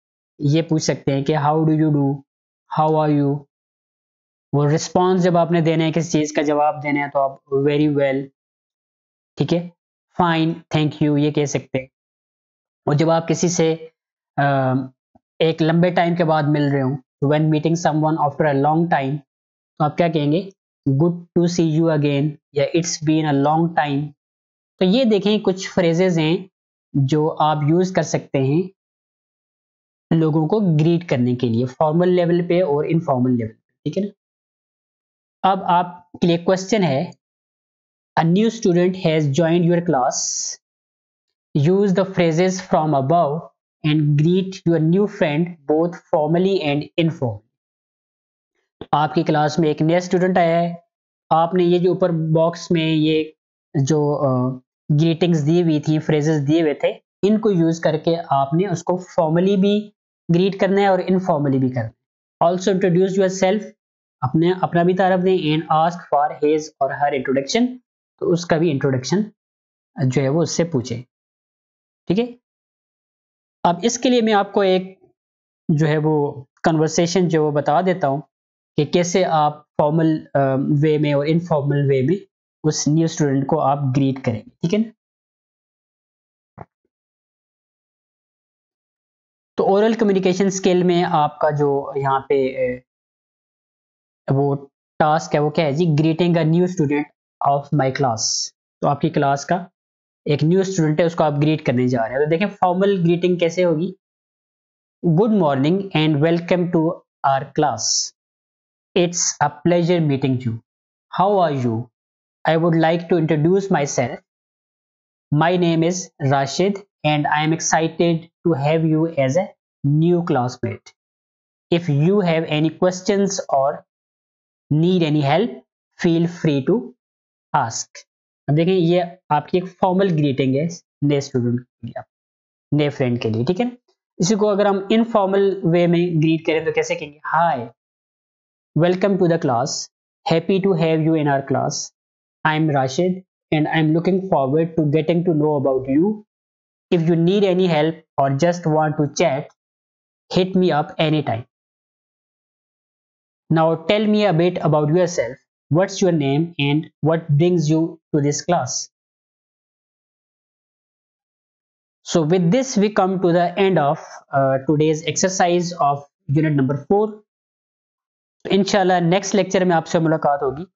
ये पूछ सकते हैं कि how do you do, how are you. वो रिस्पॉन्स जब आपने देना है, किसी चीज़ का जवाब देना है, तो आप वेरी वेल, ठीक है, फाइन, थैंक यू, ये कह सकते हैं। और जब आप किसी से एक लंबे टाइम के बाद मिल रहे हो, when meeting someone after a long time, तो आप क्या कहेंगे, good to see you again, या it's been a long time. तो ये देखें कुछ फ्रेजेज हैं जो आप यूज कर सकते हैं लोगों को ग्रीट करने के लिए, फॉर्मल लेवल पे और इनफॉर्मल लेवल पे, ठीक है ना। अब आपके लिए क्वेश्चन है, a new student has joined your class, use the phrases from above and greet your new friend both formally and informally. तो आपकी क्लास में एक नया स्टूडेंट आया है, आपने ये जो ऊपर बॉक्स में ये जो ग्रीटिंग्स दी हुई थी, फ्रेजेस दिए हुए थे, इनको यूज करके आपने उसको फॉर्मली भी ग्रीट करना है और इनफॉर्मली भी करना है। ऑल्सो इंट्रोड्यूस योर सेल्फ, अपना भी तारफ दें, एंड आस्क फॉर हिज और हर इंट्रोडक्शन, तो उसका भी इंट्रोडक्शन जो है वो उससे पूछे, ठीक है। अब इसके लिए मैं आपको एक जो है वो कन्वर्सेशन जो वो बता देता हूँ कि कैसे आप फॉर्मल वे में और इनफॉर्मल वे में उस न्यू स्टूडेंट को आप ग्रीट करेंगे, ठीक है ना। तो ओरल कम्युनिकेशन स्किल में आपका जो यहाँ पे वो टास्क है वो क्या है जी, greeting a new student of my class. तो आपकी क्लास का एक न्यू स्टूडेंट है, उसको आप ग्रीट करने जा रहे हैं। तो देखें फॉर्मल ग्रीटिंग कैसे होगी, good morning and welcome to our class, it's a pleasure meeting you, how are you, I would like to introduce myself. My name is Rashid and I am excited to have you as a new classmate. If you have any questions or need any help, feel free to ask. अब देखें ये आपकी एक formal greeting है नए student के लिए, नए friend के लिए, ठीक है। इसी को अगर हम informal way में greet करें तो कैसे कहेंगे, Hi, welcome to the class. Happy to have you in our class. I am Rashid and I am looking forward to getting to know about you. If you need any help or just want to chat, hit me up anytime. Now tell me a bit about yourself. What's your name and what brings you to this class? So with this we come to the end of today's exercise of unit number 4. Inshallah next lecture में आपसे मुलाकात होगी.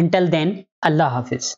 Until then, Allah Hafiz.